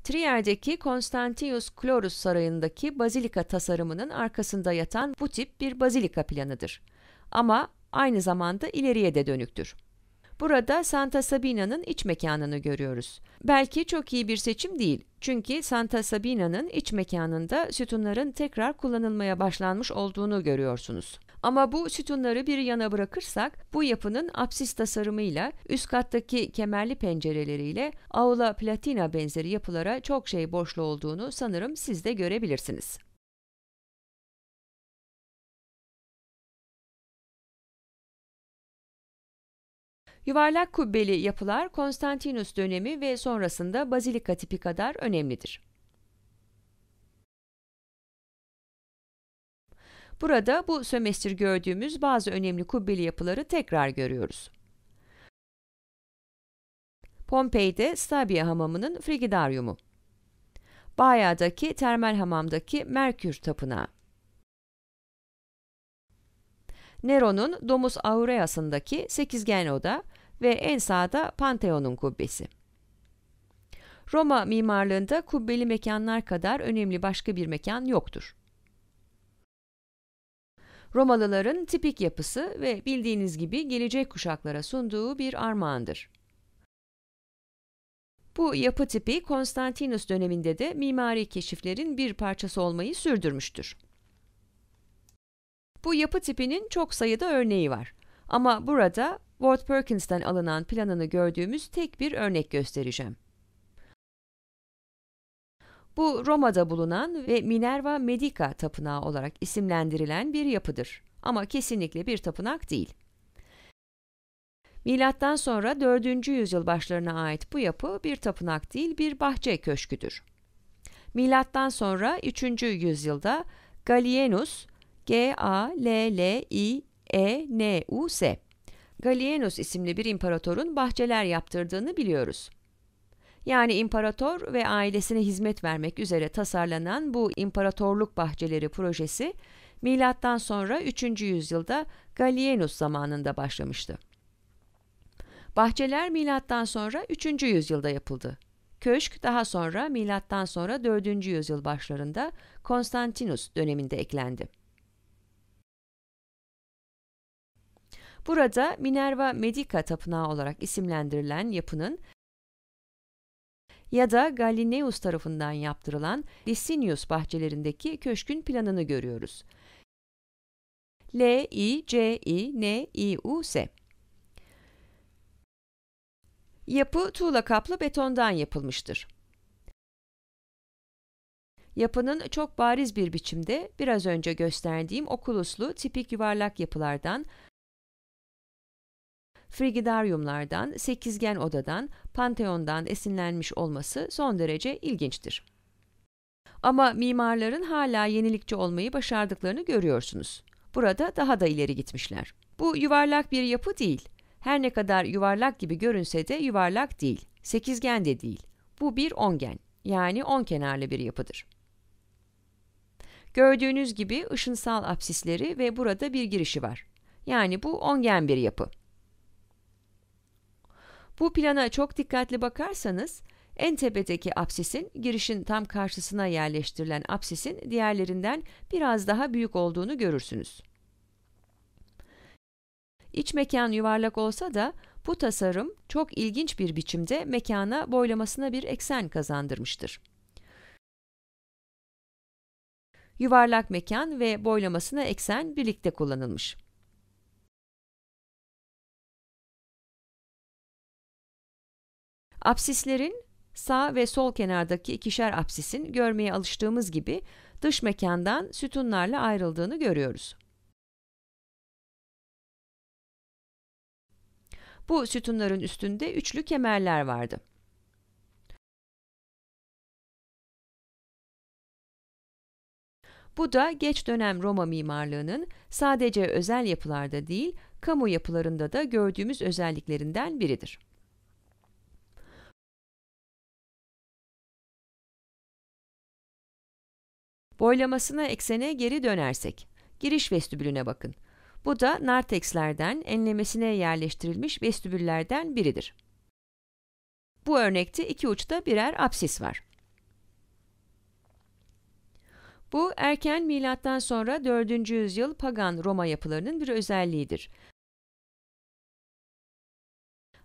Trier'deki Konstantius Chlorus Sarayı'ndaki bazilika tasarımının arkasında yatan bu tip bir bazilika planıdır. Ama aynı zamanda ileriye de dönüktür. Burada Santa Sabina'nın iç mekanını görüyoruz. Belki çok iyi bir seçim değil. Çünkü Santa Sabina'nın iç mekanında sütunların tekrar kullanılmaya başlanmış olduğunu görüyorsunuz. Ama bu sütunları bir yana bırakırsak bu yapının apsis tasarımıyla, üst kattaki kemerli pencereleriyle Aula Platina benzeri yapılara çok şey borçlu olduğunu sanırım siz de görebilirsiniz. Yuvarlak kubbeli yapılar Konstantinus dönemi ve sonrasında bazilika tipi kadar önemlidir. Burada bu sömestr gördüğümüz bazı önemli kubbeli yapıları tekrar görüyoruz. Pompei'de Stabia hamamının Frigidaryumu, Baia'daki termal hamamdaki Merkür tapınağı, Nero'nun Domus Aureas'ındaki sekizgen oda ve en sağda Pantheon'un kubbesi. Roma mimarlığında kubbeli mekanlar kadar önemli başka bir mekan yoktur. Romalıların tipik yapısı ve bildiğiniz gibi gelecek kuşaklara sunduğu bir armağandır. Bu yapı tipi Konstantinus döneminde de mimari keşiflerin bir parçası olmayı sürdürmüştür. Bu yapı tipinin çok sayıda örneği var. Ama burada Ward Perkins'ten alınan planını gördüğümüz tek bir örnek göstereceğim. Bu Roma'da bulunan ve Minerva Medica tapınağı olarak isimlendirilen bir yapıdır. Ama kesinlikle bir tapınak değil. Milattan sonra dördüncü yüzyıl başlarına ait bu yapı bir tapınak değil, bir bahçe köşküdür. Milattan sonra üçüncü yüzyılda Gallienus G A L L I E N U S Gallienus isimli bir imparatorun bahçeler yaptırdığını biliyoruz. Yani imparator ve ailesine hizmet vermek üzere tasarlanan bu imparatorluk bahçeleri projesi milattan sonra üçüncü yüzyılda Gallienus zamanında başlamıştı. Bahçeler milattan sonra üçüncü yüzyılda yapıldı. Köşk daha sonra milattan sonra dördüncü yüzyıl başlarında Konstantinus döneminde eklendi. Burada Minerva Medica Tapınağı olarak isimlendirilen yapının ya da Gallienus tarafından yaptırılan Licinius bahçelerindeki köşkün planını görüyoruz. L I C I N I U S Yapı tuğla kaplı betondan yapılmıştır. Yapının çok bariz bir biçimde biraz önce gösterdiğim okuluslu tipik yuvarlak yapılardan, frigidaryumlardan, sekizgen odadan, Pantheon'dan esinlenmiş olması son derece ilginçtir. Ama mimarların hala yenilikçi olmayı başardıklarını görüyorsunuz. Burada daha da ileri gitmişler. Bu yuvarlak bir yapı değil. Her ne kadar yuvarlak gibi görünse de yuvarlak değil, sekizgen de değil. Bu bir ongen, yani on kenarlı bir yapıdır. Gördüğünüz gibi ışınsal apsisleri ve burada bir girişi var. Yani bu ongen bir yapı. Bu plana çok dikkatli bakarsanız, en tepedeki apsisin, girişin tam karşısına yerleştirilen apsisin diğerlerinden biraz daha büyük olduğunu görürsünüz. İç mekan yuvarlak olsa da, bu tasarım çok ilginç bir biçimde mekana boylamasına bir eksen kazandırmıştır. Yuvarlak mekan ve boylamasına eksen birlikte kullanılmış. Apsislerin, sağ ve sol kenardaki ikişer apsisin görmeye alıştığımız gibi dış mekandan sütunlarla ayrıldığını görüyoruz. Bu sütunların üstünde üçlü kemerler vardı. Bu da geç dönem Roma mimarlığının sadece özel yapılarda değil, kamu yapılarında da gördüğümüz özelliklerinden biridir. Boylamasına eksene geri dönersek, giriş vestibülüne bakın. Bu da nartekslerden, enlemesine yerleştirilmiş vestibüllerden biridir. Bu örnekte iki uçta birer apsis var. Bu erken milattan sonra dördüncü yüzyıl pagan Roma yapılarının bir özelliğidir.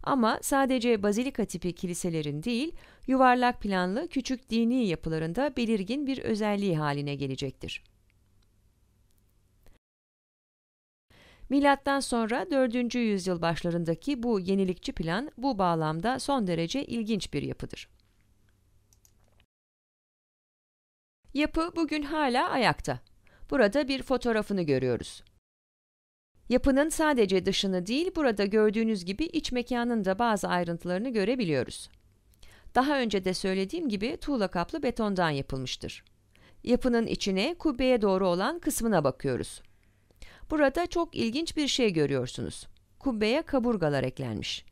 Ama sadece bazilika tipi kiliselerin değil, yuvarlak planlı küçük dini yapılarında belirgin bir özelliği haline gelecektir. Milattan sonra dördüncü yüzyıl başlarındaki bu yenilikçi plan bu bağlamda son derece ilginç bir yapıdır. Yapı bugün hala ayakta. Burada bir fotoğrafını görüyoruz. Yapının sadece dışını değil, burada gördüğünüz gibi iç mekanın da bazı ayrıntılarını görebiliyoruz. Daha önce de söylediğim gibi tuğla kaplı betondan yapılmıştır. Yapının içine, kubbeye doğru olan kısmına bakıyoruz. Burada çok ilginç bir şey görüyorsunuz. Kubbeye kaburgalar eklenmiş.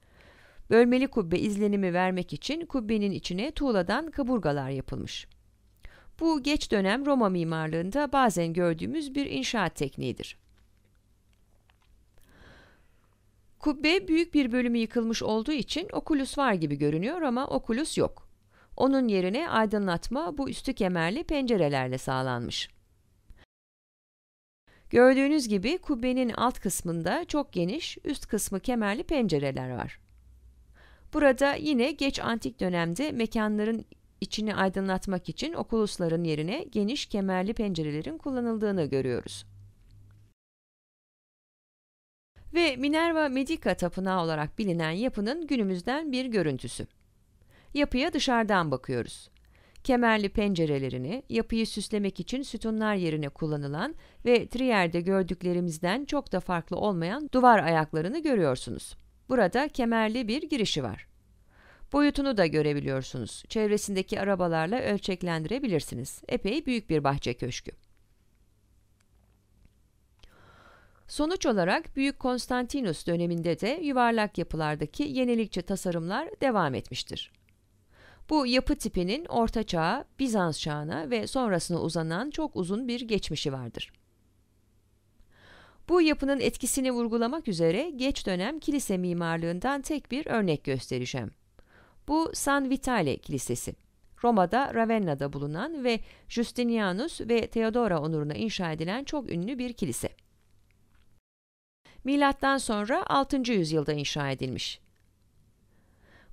Bölmeli kubbe izlenimi vermek için kubbenin içine tuğladan kaburgalar yapılmış. Bu geç dönem Roma mimarlığında bazen gördüğümüz bir inşaat tekniğidir. Kubbe büyük bir bölümü yıkılmış olduğu için okulus var gibi görünüyor ama okulus yok. Onun yerine aydınlatma bu üstü kemerli pencerelerle sağlanmış. Gördüğünüz gibi kubbenin alt kısmında çok geniş, üst kısmı kemerli pencereler var. Burada yine geç antik dönemde mekanların içini aydınlatmak için okulusların yerine geniş kemerli pencerelerin kullanıldığını görüyoruz. Ve Minerva Medica Tapınağı olarak bilinen yapının günümüzden bir görüntüsü. Yapıya dışarıdan bakıyoruz. Kemerli pencerelerini, yapıyı süslemek için sütunlar yerine kullanılan ve Trier'de gördüklerimizden çok da farklı olmayan duvar ayaklarını görüyorsunuz. Burada kemerli bir girişi var. Boyutunu da görebiliyorsunuz. Çevresindeki arabalarla ölçeklendirebilirsiniz. Epey büyük bir bahçe köşkü. Sonuç olarak Büyük Konstantinus döneminde de yuvarlak yapılardaki yenilikçi tasarımlar devam etmiştir. Bu yapı tipinin Orta Çağ'a, Bizans çağına ve sonrasına uzanan çok uzun bir geçmişi vardır. Bu yapının etkisini vurgulamak üzere geç dönem kilise mimarlığından tek bir örnek göstereceğim. Bu San Vitale Kilisesi. Roma'da, Ravenna'da bulunan ve Justinianus ve Theodora onuruna inşa edilen çok ünlü bir kilise. Milattan sonra altıncı yüzyılda inşa edilmiş.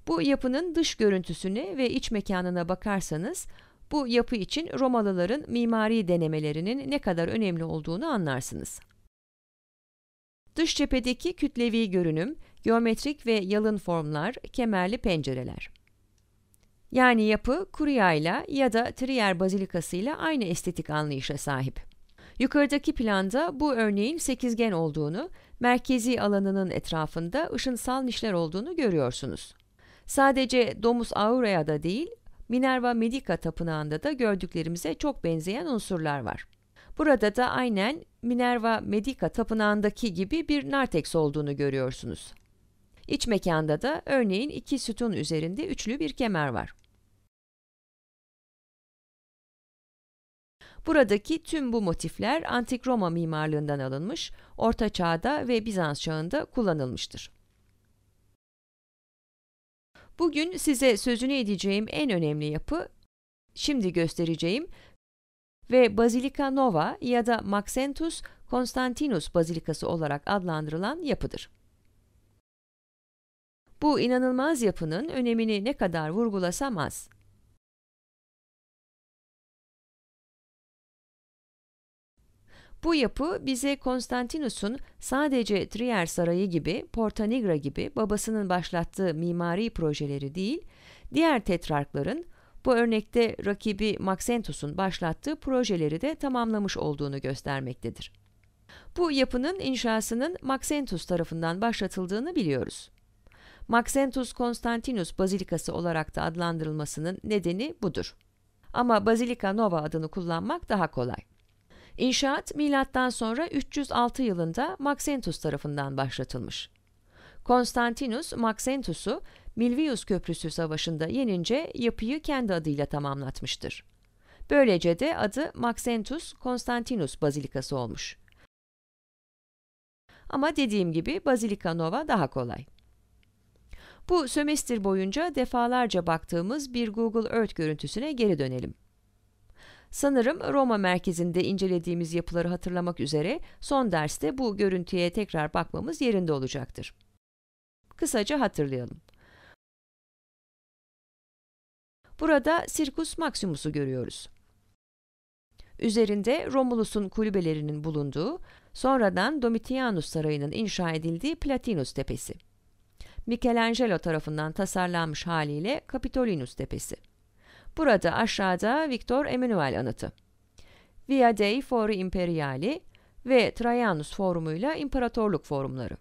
Bu yapının dış görüntüsüne ve iç mekanına bakarsanız, bu yapı için Romalıların mimari denemelerinin ne kadar önemli olduğunu anlarsınız. Dış cephedeki kütlevi görünüm, geometrik ve yalın formlar, kemerli pencereler. Yani yapı, Kurya'yla ya da Trier Bazilikası'yla aynı estetik anlayışa sahip. Yukarıdaki planda bu örneğin sekizgen olduğunu, merkezi alanının etrafında ışınsal nişler olduğunu görüyorsunuz. Sadece Domus Aura'ya da değil, Minerva Medica Tapınağı'nda da gördüklerimize çok benzeyen unsurlar var. Burada da aynen Minerva Medica Tapınağı'ndaki gibi bir narteks olduğunu görüyorsunuz. İç mekanda da örneğin iki sütun üzerinde üçlü bir kemer var. Buradaki tüm bu motifler Antik Roma mimarlığından alınmış, Orta Çağ'da ve Bizans çağında kullanılmıştır. Bugün size sözünü edeceğim en önemli yapı, şimdi göstereceğim ve Basilica Nova ya da Maxentus Konstantinus Bazilikası olarak adlandırılan yapıdır. Bu inanılmaz yapının önemini ne kadar vurgulasam az. Bu yapı bize Konstantinus'un sadece Trier Sarayı gibi, Porta Nigra gibi babasının başlattığı mimari projeleri değil, diğer tetrarkların, bu örnekte rakibi Maxentus'un başlattığı projeleri de tamamlamış olduğunu göstermektedir. Bu yapının inşasının Maxentus tarafından başlatıldığını biliyoruz. Maxentus Konstantinus Bazilikası olarak da adlandırılmasının nedeni budur. Ama Basilica Nova adını kullanmak daha kolay. İnşaat milattan sonra üç yüz altı yılında Maxentus tarafından başlatılmış. Konstantinus Maxentus'u Milvius Köprüsü Savaşı'nda yenince yapıyı kendi adıyla tamamlatmıştır. Böylece de adı Maxentus Konstantinus Bazilikası olmuş. Ama dediğim gibi Basilica Nova daha kolay. Bu sömestr boyunca defalarca baktığımız bir Google Earth görüntüsüne geri dönelim. Sanırım Roma merkezinde incelediğimiz yapıları hatırlamak üzere son derste bu görüntüye tekrar bakmamız yerinde olacaktır. Kısaca hatırlayalım. Burada Circus Maximus'u görüyoruz. Üzerinde Romulus'un kulübelerinin bulunduğu, sonradan Domitianus Sarayı'nın inşa edildiği Palatinus Tepesi. Michelangelo tarafından tasarlanmış haliyle Capitolinus Tepesi. Burada aşağıda Victor Emmanuel Anıtı, Via dei Fori Imperiali ve Traianus forumuyla imparatorluk forumları.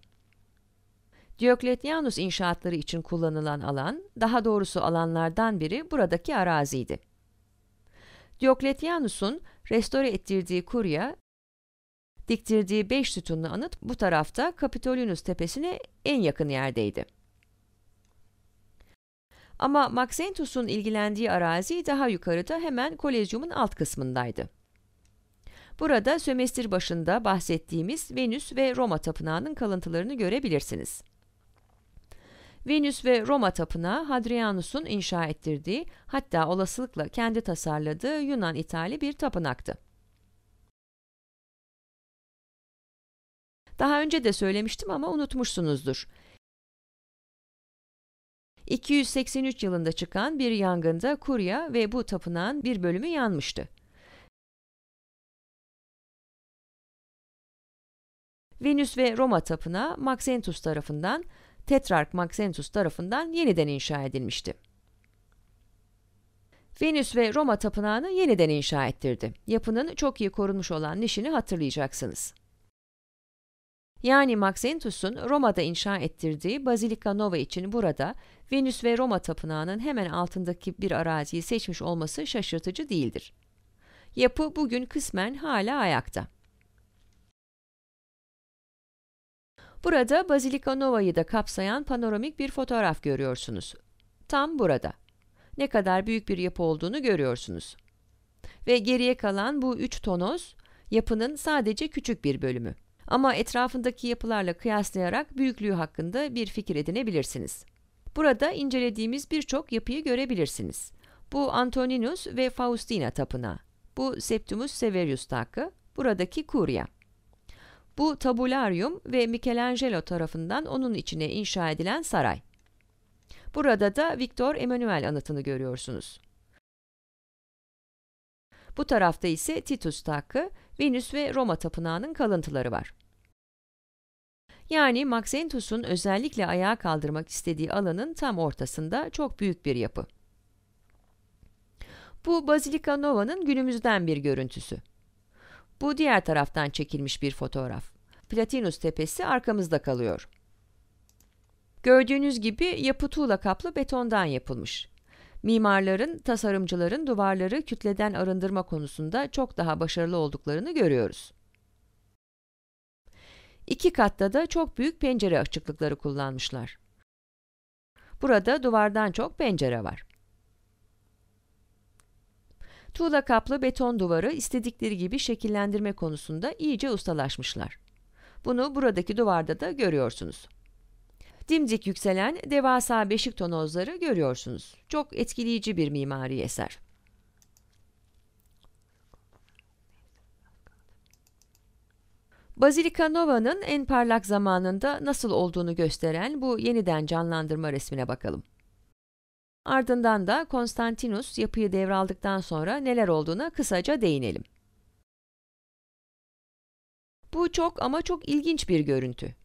Diocletianus inşaatları için kullanılan alan, daha doğrusu alanlardan biri buradaki araziydi. Diocletianus'un restore ettirdiği kurya, diktirdiği beş sütunlu anıt bu tarafta Kapitolinus tepesine en yakın yerdeydi. Ama Maxentius'un ilgilendiği arazi daha yukarıda hemen kolezyumun alt kısmındaydı. Burada sömestr başında bahsettiğimiz Venüs ve Roma tapınağının kalıntılarını görebilirsiniz. Venüs ve Roma tapınağı Hadrianus'un inşa ettirdiği, hatta olasılıkla kendi tasarladığı Yunan-İtali bir tapınaktı. Daha önce de söylemiştim ama unutmuşsunuzdur. iki yüz seksen üç yılında çıkan bir yangında kurya ve bu tapınağın bir bölümü yanmıştı. Venüs ve Roma tapınağı Maxentius tarafından, Tetrark Maxentius tarafından yeniden inşa edilmişti. Venüs ve Roma tapınağını yeniden inşa ettirdi. Yapının çok iyi korunmuş olan nişini hatırlayacaksınız. Yani Maxentius'un Roma'da inşa ettirdiği Basilica Nova için burada Venüs ve Roma tapınağının hemen altındaki bir araziyi seçmiş olması şaşırtıcı değildir. Yapı bugün kısmen hala ayakta. Burada Basilica Nova'yı da kapsayan panoramik bir fotoğraf görüyorsunuz. Tam burada. Ne kadar büyük bir yapı olduğunu görüyorsunuz. Ve geriye kalan bu üç tonoz, yapının sadece küçük bir bölümü. Ama etrafındaki yapılarla kıyaslayarak büyüklüğü hakkında bir fikir edinebilirsiniz. Burada incelediğimiz birçok yapıyı görebilirsiniz. Bu Antoninus ve Faustina tapınağı. Bu Septimus Severius takı, buradaki kurya. Bu tabularyum ve Michelangelo tarafından onun içine inşa edilen saray. Burada da Victor Emmanuel anıtını görüyorsunuz. Bu tarafta ise Titus takı, Venüs ve Roma tapınağının kalıntıları var. Yani Maxentius'un özellikle ayağa kaldırmak istediği alanın tam ortasında çok büyük bir yapı. Bu Basilica Nova'nın günümüzden bir görüntüsü. Bu diğer taraftan çekilmiş bir fotoğraf. Palatinus tepesi arkamızda kalıyor. Gördüğünüz gibi yapı tuğla kaplı betondan yapılmış. Mimarların, tasarımcıların duvarları kütleden arındırma konusunda çok daha başarılı olduklarını görüyoruz. İki katta da çok büyük pencere açıklıkları kullanmışlar. Burada duvardan çok pencere var. Tuğla kaplı beton duvarı istedikleri gibi şekillendirme konusunda iyice ustalaşmışlar. Bunu buradaki duvarda da görüyorsunuz. Dimdik yükselen devasa beşik tonozları görüyorsunuz. Çok etkileyici bir mimari eser. Basilica Nova'nın en parlak zamanında nasıl olduğunu gösteren bu yeniden canlandırma resmine bakalım. Ardından da Konstantinus yapıyı devraldıktan sonra neler olduğuna kısaca değinelim. Bu çok ama çok ilginç bir görüntü.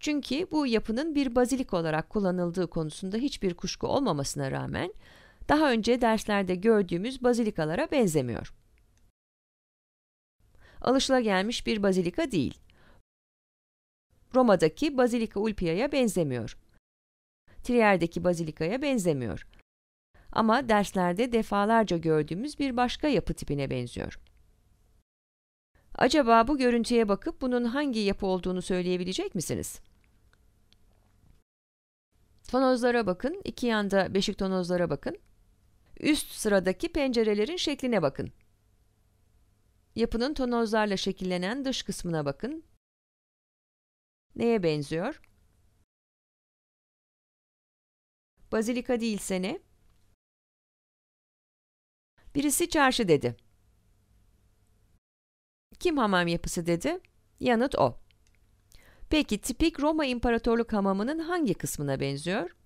Çünkü bu yapının bir bazilik olarak kullanıldığı konusunda hiçbir kuşku olmamasına rağmen daha önce derslerde gördüğümüz bazilikalara benzemiyor. Alışılagelmiş bir bazilika değil. Roma'daki Basilica Ulpia'ya benzemiyor. Trier'deki bazilikaya benzemiyor. Ama derslerde defalarca gördüğümüz bir başka yapı tipine benziyor. Acaba bu görüntüye bakıp bunun hangi yapı olduğunu söyleyebilecek misiniz? Tonozlara bakın, iki yanda beşik tonozlara bakın. Üst sıradaki pencerelerin şekline bakın. Yapının tonozlarla şekillenen dış kısmına bakın. Neye benziyor? Bazilika değilse ne? Birisi çarşı dedi. Kim hamam yapısı dedi? Yanıt o. Peki tipik Roma İmparatorluk hamamının hangi kısmına benziyor?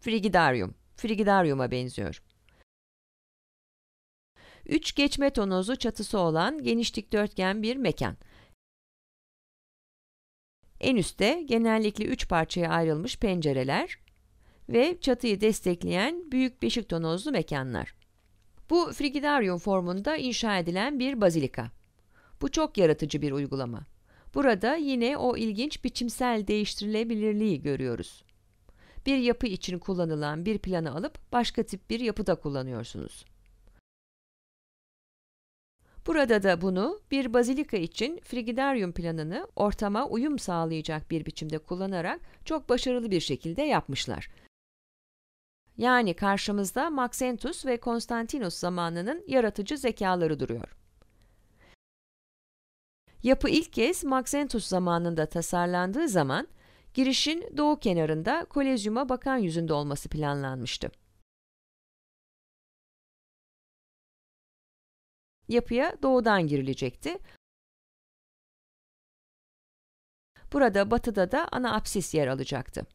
Frigidarium. Frigidarium'a benziyor. Üç geçme tonozu çatısı olan geniş dikdörtgen bir mekan. En üstte genellikle üç parçaya ayrılmış pencereler ve çatıyı destekleyen büyük beşik tonozlu mekanlar. Bu Frigidarium formunda inşa edilen bir bazilika. Bu çok yaratıcı bir uygulama. Burada yine o ilginç biçimsel değiştirilebilirliği görüyoruz. Bir yapı için kullanılan bir planı alıp başka tip bir yapıda kullanıyorsunuz. Burada da bunu bir bazilika için frigidarium planını ortama uyum sağlayacak bir biçimde kullanarak çok başarılı bir şekilde yapmışlar. Yani karşımızda Maxentius ve Konstantinos zamanının yaratıcı zekaları duruyor. Yapı ilk kez Maxentius zamanında tasarlandığı zaman, girişin doğu kenarında Kolezyum'a bakan yüzünde olması planlanmıştı. Yapıya doğudan girilecekti. Burada batıda da ana apsis yer alacaktı.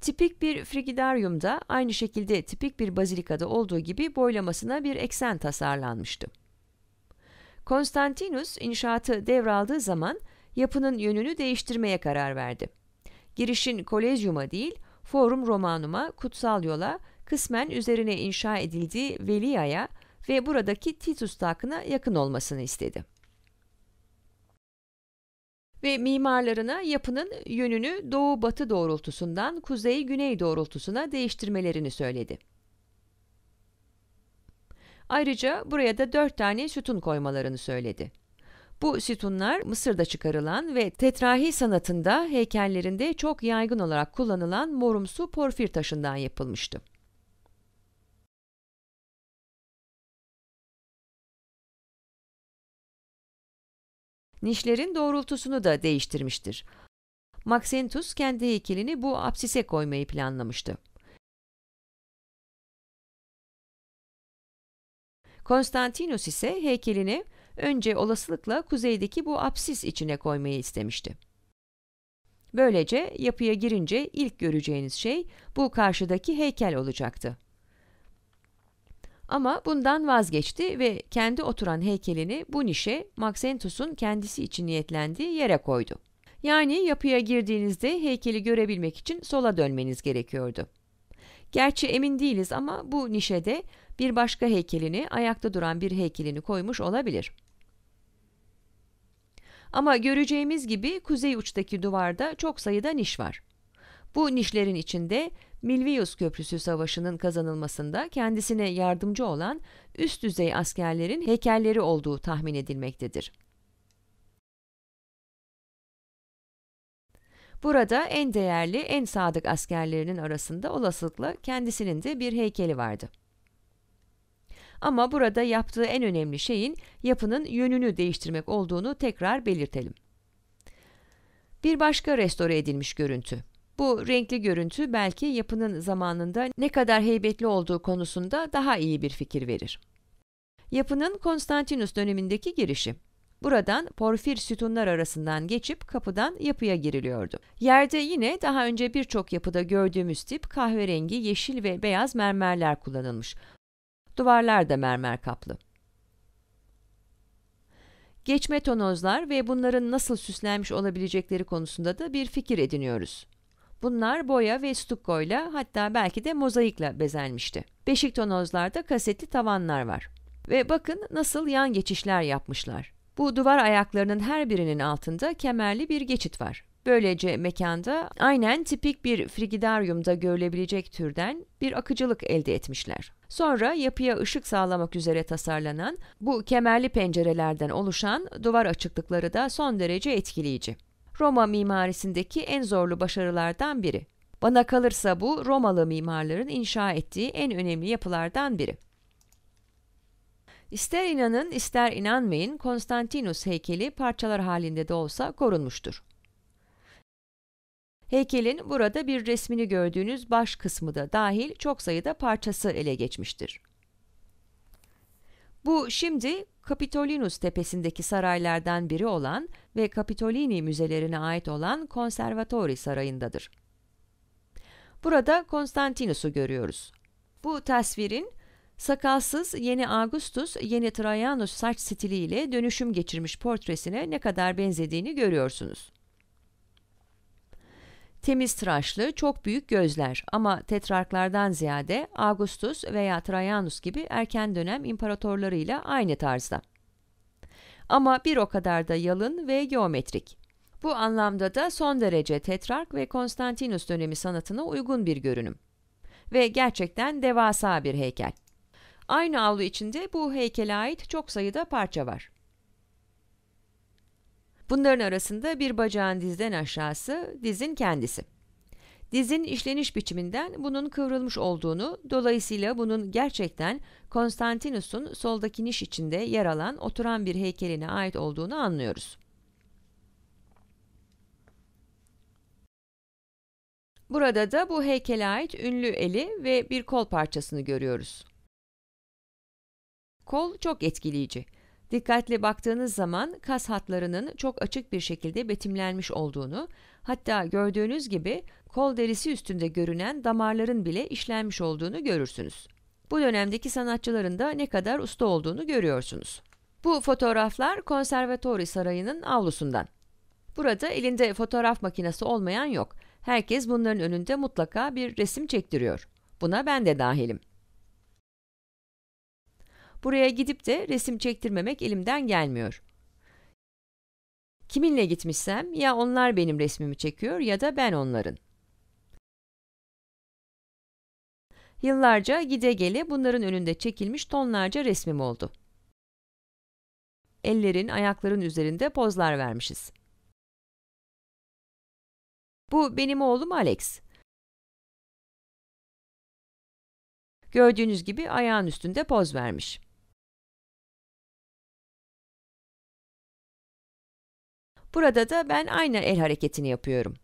Tipik bir frigidaryumda aynı şekilde tipik bir bazilikada olduğu gibi boylamasına bir eksen tasarlanmıştı. Konstantinus inşaatı devraldığı zaman yapının yönünü değiştirmeye karar verdi. Girişin Kolezyum'a değil, Forum Romanum'a, kutsal yola, kısmen üzerine inşa edildiği Velia'ya ve buradaki Titus Takı'na yakın olmasını istedi. Ve mimarlarına yapının yönünü doğu-batı doğrultusundan kuzey-güney doğrultusuna değiştirmelerini söyledi. Ayrıca buraya da dört tane sütun koymalarını söyledi. Bu sütunlar Mısır'da çıkarılan ve tetrahi sanatında heykellerinde çok yaygın olarak kullanılan morumsu porfir taşından yapılmıştı. Nişlerin doğrultusunu da değiştirmiştir. Maxentius kendi heykelini bu apsise koymayı planlamıştı. Konstantinus ise heykelini önce olasılıkla kuzeydeki bu apsis içine koymayı istemişti. Böylece yapıya girince ilk göreceğiniz şey bu karşıdaki heykel olacaktı. Ama bundan vazgeçti ve kendi oturan heykelini bu nişe, Maxentius'un kendisi için niyetlendiği yere koydu. Yani yapıya girdiğinizde heykeli görebilmek için sola dönmeniz gerekiyordu. Gerçi emin değiliz ama bu nişede bir başka heykelini, ayakta duran bir heykelini koymuş olabilir. Ama göreceğimiz gibi kuzey uçtaki duvarda çok sayıda niş var. Bu nişlerin içinde Milvius Köprüsü Savaşı'nın kazanılmasında kendisine yardımcı olan üst düzey askerlerin heykelleri olduğu tahmin edilmektedir. Burada en değerli, en sadık askerlerinin arasında olasılıkla kendisinin de bir heykeli vardı. Ama burada yaptığı en önemli şeyin yapının yönünü değiştirmek olduğunu tekrar belirtelim. Bir başka restore edilmiş görüntü. Bu renkli görüntü belki yapının zamanında ne kadar heybetli olduğu konusunda daha iyi bir fikir verir. Yapının Konstantinus dönemindeki girişi. Buradan porfir sütunlar arasından geçip kapıdan yapıya giriliyordu. Yerde yine daha önce birçok yapıda gördüğümüz tip kahverengi, yeşil ve beyaz mermerler kullanılmış. Duvarlar da mermer kaplı. Geçme tonozlar ve bunların nasıl süslenmiş olabilecekleri konusunda da bir fikir ediniyoruz. Bunlar boya ve stukoyla, hatta belki de mozaikle bezenmişti. Beşik tonozlarda kasetli tavanlar var. Ve bakın nasıl yan geçişler yapmışlar. Bu duvar ayaklarının her birinin altında kemerli bir geçit var. Böylece mekanda aynen tipik bir frigidaryumda görülebilecek türden bir akıcılık elde etmişler. Sonra yapıya ışık sağlamak üzere tasarlanan bu kemerli pencerelerden oluşan duvar açıklıkları da son derece etkileyici. Roma mimarisindeki en zorlu başarılardan biri. Bana kalırsa bu Romalı mimarların inşa ettiği en önemli yapılardan biri. İster inanın ister inanmayın, Konstantinus heykeli parçalar halinde de olsa korunmuştur. Heykelin burada bir resmini gördüğünüz baş kısmı da dahil çok sayıda parçası ele geçmiştir. Bu şimdi Kapitolinus tepesindeki saraylardan biri olan ve Kapitolini müzelerine ait olan Konservatori sarayındadır. Burada Konstantinus'u görüyoruz. Bu tasvirin sakalsız yeni Augustus, yeni Trajanus saç stiliyle dönüşüm geçirmiş portresine ne kadar benzediğini görüyorsunuz. Temiz tıraşlı, çok büyük gözler ama tetrarklardan ziyade Augustus veya Trajanus gibi erken dönem imparatorlarıyla aynı tarzda. ama bir o kadar da yalın ve geometrik. Bu anlamda da son derece Tetrark ve Konstantinus dönemi sanatına uygun bir görünüm. Ve gerçekten devasa bir heykel. Aynı avlu içinde bu heykele ait çok sayıda parça var. Bunların arasında bir bacağın dizden aşağısı, dizin kendisi. Dizin işleniş biçiminden bunun kıvrılmış olduğunu, dolayısıyla bunun gerçekten Konstantinus'un soldaki niş içinde yer alan oturan bir heykeline ait olduğunu anlıyoruz. Burada da bu heykele ait ünlü eli ve bir kol parçasını görüyoruz. Kol çok etkileyici. Dikkatli baktığınız zaman kas hatlarının çok açık bir şekilde betimlenmiş olduğunu, hatta gördüğünüz gibi kol derisi üstünde görünen damarların bile işlenmiş olduğunu görürsünüz. Bu dönemdeki sanatçıların da ne kadar usta olduğunu görüyorsunuz. Bu fotoğraflar Konservatuvar Sarayı'nın avlusundan. Burada elinde fotoğraf makinesi olmayan yok. Herkes bunların önünde mutlaka bir resim çektiriyor. Buna ben de dahilim. Buraya gidip de resim çektirmemek elimden gelmiyor. Kiminle gitmişsem ya onlar benim resmimi çekiyor ya da ben onların. Yıllarca gide gele bunların önünde çekilmiş tonlarca resmim oldu. Ellerin, ayakların üzerinde pozlar vermişiz. Bu benim oğlum Alex. Gördüğünüz gibi ayağın üstünde poz vermiş. Burada da ben aynı el hareketini yapıyorum.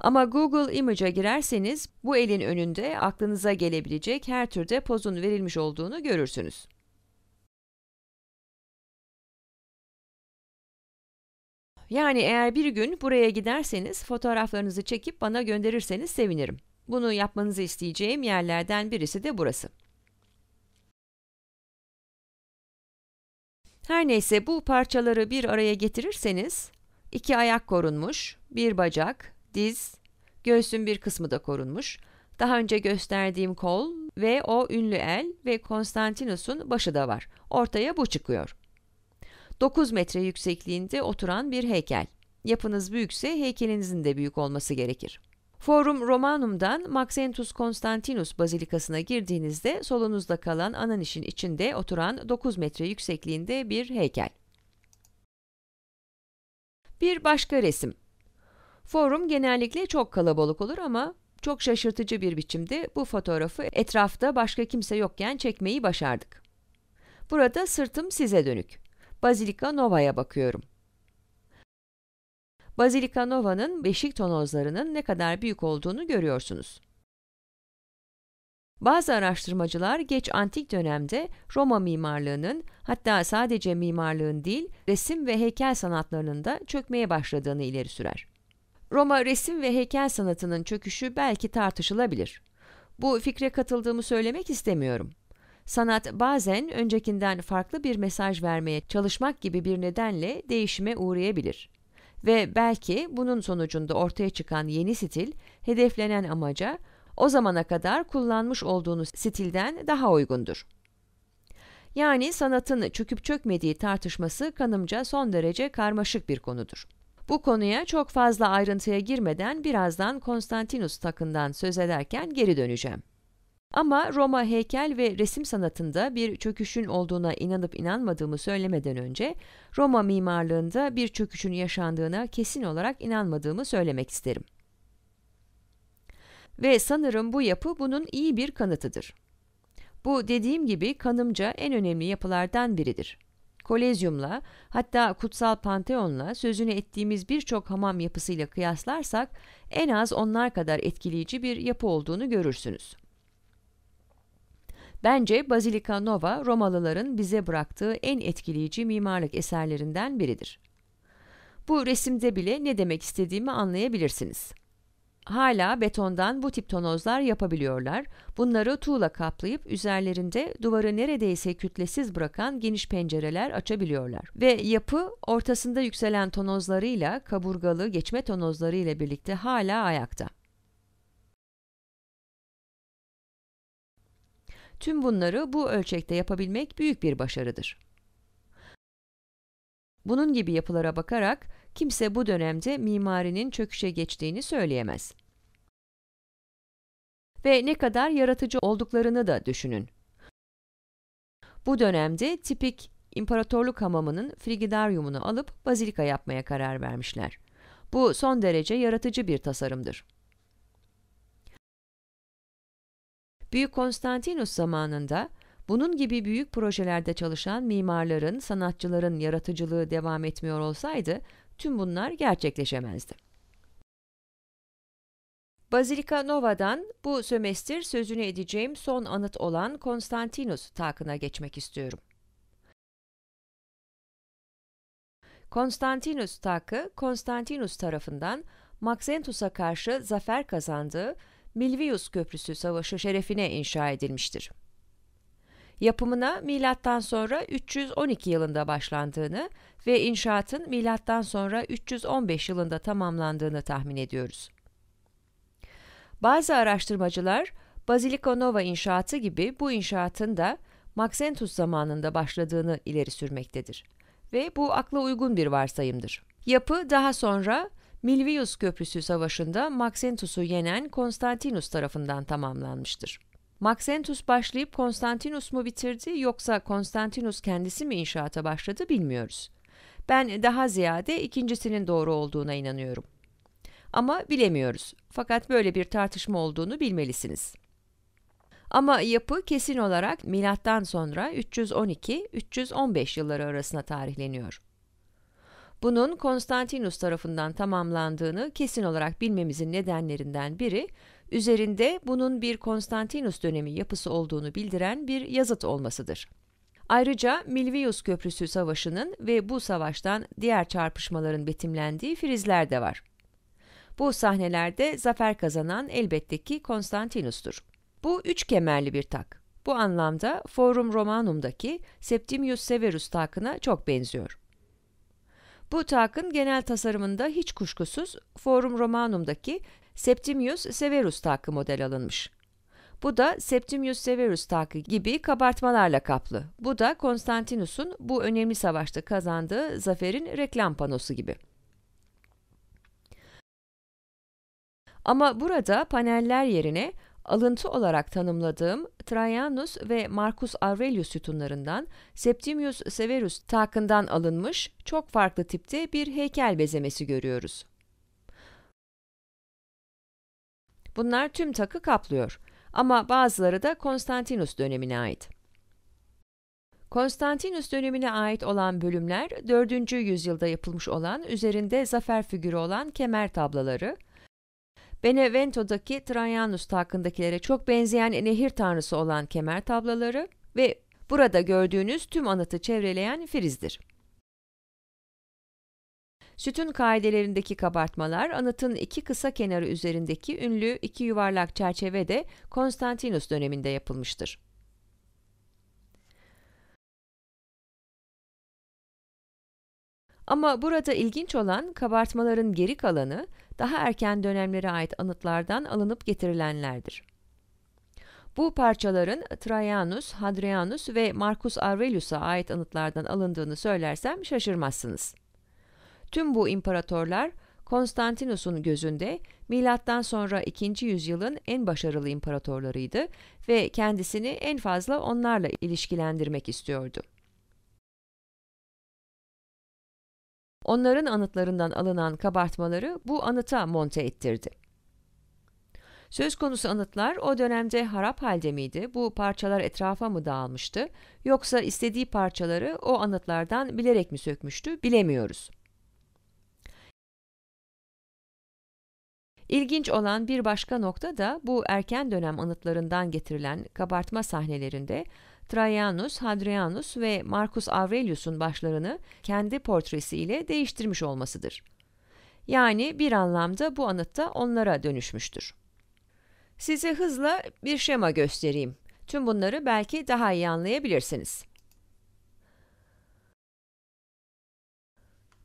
Ama Google Image'a girerseniz bu elin önünde aklınıza gelebilecek her türde pozun verilmiş olduğunu görürsünüz. Yani eğer bir gün buraya giderseniz fotoğraflarınızı çekip bana gönderirseniz sevinirim. Bunu yapmanızı isteyeceğim yerlerden birisi de burası. Her neyse bu parçaları bir araya getirirseniz, iki ayak korunmuş, bir bacak, diz, göğsün bir kısmı da korunmuş, daha önce gösterdiğim kol ve o ünlü el ve Konstantinus'un başı da var. Ortaya bu çıkıyor. dokuz metre yüksekliğinde oturan bir heykel. Yapınız büyükse heykelinizin de büyük olması gerekir. Forum Romanum'dan Maxentus Constantinus Bazilikası'na girdiğinizde solunuzda kalan ana nişin içinde oturan dokuz metre yüksekliğinde bir heykel. Bir başka resim. Forum genellikle çok kalabalık olur ama çok şaşırtıcı bir biçimde bu fotoğrafı etrafta başka kimse yokken çekmeyi başardık. Burada sırtım size dönük. Bazilika Nova'ya bakıyorum. Bazilika Nova'nın beşik tonozlarının ne kadar büyük olduğunu görüyorsunuz. Bazı araştırmacılar geç antik dönemde Roma mimarlığının, hatta sadece mimarlığın değil, resim ve heykel sanatlarının da çökmeye başladığını ileri sürer. Roma resim ve heykel sanatının çöküşü belki tartışılabilir. Bu fikre katıldığımı söylemek istemiyorum. Sanat bazen öncekinden farklı bir mesaj vermeye çalışmak gibi bir nedenle değişime uğrayabilir. Ve belki bunun sonucunda ortaya çıkan yeni stil, hedeflenen amaca o zamana kadar kullanmış olduğunuz stilden daha uygundur. Yani sanatın çöküp çökmediği tartışması kanımca son derece karmaşık bir konudur. Bu konuya çok fazla ayrıntıya girmeden birazdan Konstantinus takından söz ederken geri döneceğim. Ama Roma heykel ve resim sanatında bir çöküşün olduğuna inanıp inanmadığımı söylemeden önce, Roma mimarlığında bir çöküşün yaşandığına kesin olarak inanmadığımı söylemek isterim. Ve sanırım bu yapı bunun iyi bir kanıtıdır. Bu dediğim gibi kanımca en önemli yapılardan biridir. Kolezyumla, hatta kutsal panteonla sözünü ettiğimiz birçok hamam yapısıyla kıyaslarsak, en az onlar kadar etkileyici bir yapı olduğunu görürsünüz. Bence Bazilika Nova, Romalıların bize bıraktığı en etkileyici mimarlık eserlerinden biridir. Bu resimde bile ne demek istediğimi anlayabilirsiniz. Hala betondan bu tip tonozlar yapabiliyorlar, bunları tuğla kaplayıp üzerlerinde duvarı neredeyse kütlesiz bırakan geniş pencereler açabiliyorlar. Ve yapı ortasında yükselen tonozlarıyla, kaburgalı geçme tonozlarıyla birlikte hala ayakta. Tüm bunları bu ölçekte yapabilmek büyük bir başarıdır. Bunun gibi yapılara bakarak kimse bu dönemde mimarinin çöküşe geçtiğini söyleyemez. Ve ne kadar yaratıcı olduklarını da düşünün. Bu dönemde tipik imparatorluk hamamının frigidaryumunu alıp bazilika yapmaya karar vermişler. Bu son derece yaratıcı bir tasarımdır. Büyük Konstantinus zamanında bunun gibi büyük projelerde çalışan mimarların, sanatçıların yaratıcılığı devam etmiyor olsaydı tüm bunlar gerçekleşemezdi. Bazilika Nova'dan bu sömestr sözünü edeceğim son anıt olan Konstantinus takına geçmek istiyorum. Konstantinus takı, Konstantinus tarafından Maxentus'a karşı zafer kazandığı Milvius Köprüsü Savaşı şerefine inşa edilmiştir. Yapımına milattan sonra üç yüz on iki yılında başlandığını ve inşaatın milattan sonra üç yüz on beş yılında tamamlandığını tahmin ediyoruz. Bazı araştırmacılar, Bazilika Nova inşaatı gibi bu inşaatın da Maxentus zamanında başladığını ileri sürmektedir ve bu akla uygun bir varsayımdır. Yapı daha sonra Milvius Köprüsü Savaşı'nda Maxentus'u yenen Konstantinus tarafından tamamlanmıştır. Maxentus başlayıp Konstantinus mu bitirdi yoksa Konstantinus kendisi mi inşaata başladı bilmiyoruz. Ben daha ziyade ikincisinin doğru olduğuna inanıyorum. Ama bilemiyoruz. Fakat böyle bir tartışma olduğunu bilmelisiniz. Ama yapı kesin olarak milattan sonra üç yüz on iki üç yüz on beş yılları arasına tarihleniyor. Bunun Konstantinus tarafından tamamlandığını kesin olarak bilmemizin nedenlerinden biri, üzerinde bunun bir Konstantinus dönemi yapısı olduğunu bildiren bir yazıt olmasıdır. Ayrıca Milvius Köprüsü Savaşı'nın ve bu savaştan diğer çarpışmaların betimlendiği frizler de var. Bu sahnelerde zafer kazanan elbette ki Konstantinus'tur. Bu üç kemerli bir tak. Bu anlamda Forum Romanum'daki Septimius Severus takına çok benziyor. Bu takın genel tasarımında hiç kuşkusuz Forum Romanum'daki Septimius Severus takı model alınmış. Bu da Septimius Severus takı gibi kabartmalarla kaplı. Bu da Konstantinus'un bu önemli savaşta kazandığı zaferin reklam panosu gibi. Ama burada paneller yerine alıntı olarak tanımladığım Trajanus ve Marcus Aurelius sütunlarından Septimius Severus takından alınmış çok farklı tipte bir heykel bezemesi görüyoruz. Bunlar tüm takı kaplıyor ama bazıları da Konstantinus dönemine ait. Konstantinus dönemine ait olan bölümler dördüncü yüzyılda yapılmış olan üzerinde zafer figürü olan kemer tablaları, Benevento'daki Trajanus takındakilere çok benzeyen nehir tanrısı olan kemer tablaları ve burada gördüğünüz tüm anıtı çevreleyen frizdir. Sütun kaidelerindeki kabartmalar anıtın iki kısa kenarı üzerindeki ünlü iki yuvarlak çerçeve de Konstantinus döneminde yapılmıştır. Ama burada ilginç olan kabartmaların geri kalanı daha erken dönemlere ait anıtlardan alınıp getirilenlerdir. Bu parçaların Trajanus, Hadrianus ve Marcus Aurelius'a ait anıtlardan alındığını söylersem şaşırmazsınız. Tüm bu imparatorlar Konstantinus'un gözünde milattan sonra ikinci yüzyılın en başarılı imparatorlarıydı ve kendisini en fazla onlarla ilişkilendirmek istiyordu. Onların anıtlarından alınan kabartmaları bu anıta monte ettirdi. Söz konusu anıtlar o dönemde harap halde miydi, bu parçalar etrafa mı dağılmıştı, yoksa istediği parçaları o anıtlardan bilerek mi sökmüştü bilemiyoruz. İlginç olan bir başka nokta da bu erken dönem anıtlarından getirilen kabartma sahnelerinde Trajanus, Hadrianus ve Marcus Aurelius'un başlarını kendi portresiyle değiştirmiş olmasıdır. Yani bir anlamda bu anıtta onlara dönüşmüştür. Size hızla bir şema göstereyim. Tüm bunları belki daha iyi anlayabilirsiniz.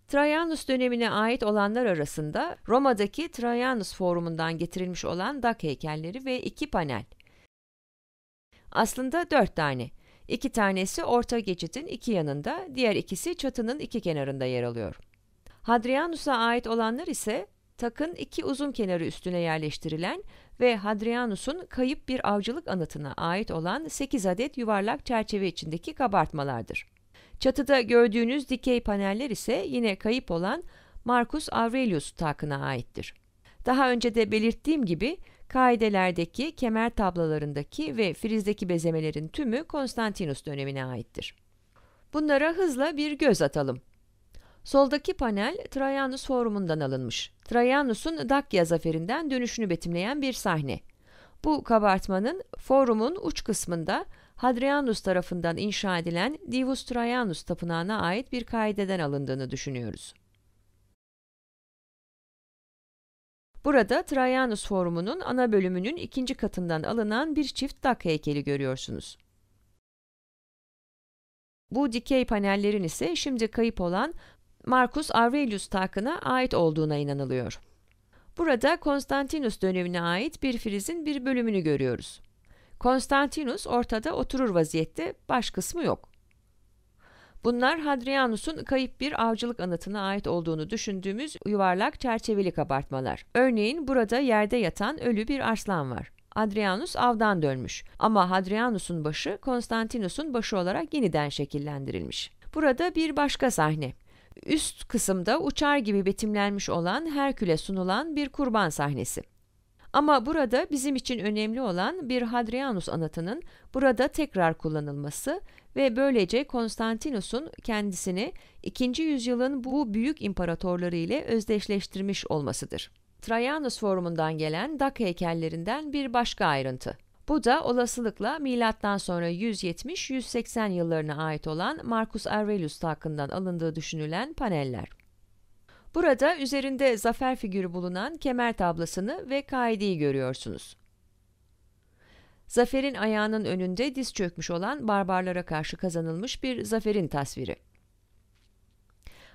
Trajanus dönemine ait olanlar arasında Roma'daki Trajanus Forumu'ndan getirilmiş olan dak heykelleri ve iki panel. Aslında dört tane. İki tanesi orta geçitin iki yanında, diğer ikisi çatının iki kenarında yer alıyor. Hadrianus'a ait olanlar ise takın iki uzun kenarı üstüne yerleştirilen ve Hadrianus'un kayıp bir avcılık anıtına ait olan sekiz adet yuvarlak çerçeve içindeki kabartmalardır. Çatıda gördüğünüz dikey paneller ise yine kayıp olan Marcus Aurelius takına aittir. Daha önce de belirttiğim gibi kaidelerdeki, kemer tablalarındaki ve frizdeki bezemelerin tümü Konstantinus dönemine aittir. Bunlara hızla bir göz atalım. Soldaki panel Trajanus Forum'undan alınmış. Trajanus'un Dakya zaferinden dönüşünü betimleyen bir sahne. Bu kabartmanın Forum'un uç kısmında Hadrianus tarafından inşa edilen Divus Trajanus tapınağına ait bir kaideden alındığını düşünüyoruz. Burada Trajanus Forumu'nun ana bölümünün ikinci katından alınan bir çift dak heykeli görüyorsunuz. Bu dikey panellerin ise şimdi kayıp olan Marcus Aurelius takına ait olduğuna inanılıyor. Burada Konstantinus dönemine ait bir frizin bir bölümünü görüyoruz. Konstantinus ortada oturur vaziyette, baş kısmı yok. Bunlar Hadrianus'un kayıp bir avcılık anıtına ait olduğunu düşündüğümüz yuvarlak çerçeveli kabartmalar. Örneğin burada yerde yatan ölü bir arslan var. Hadrianus avdan dönmüş ama Hadrianus'un başı Konstantinus'un başı olarak yeniden şekillendirilmiş. Burada bir başka sahne. Üst kısımda uçar gibi betimlenmiş olan Herkül'e sunulan bir kurban sahnesi. Ama burada bizim için önemli olan bir Hadrianus anıtının burada tekrar kullanılması ve böylece Konstantinus'un kendisini ikinci yüzyılın bu büyük imparatorları ile özdeşleştirmiş olmasıdır. Trajanus Forum'undan gelen dak heykellerinden bir başka ayrıntı. Bu da olasılıkla milattan sonra yüz yetmiş yüz seksen yıllarına ait olan Marcus Aurelius takından alındığı düşünülen paneller. Burada üzerinde zafer figürü bulunan kemer tablasını ve kaideyi görüyorsunuz. Zaferin ayağının önünde diz çökmüş olan barbarlara karşı kazanılmış bir zaferin tasviri.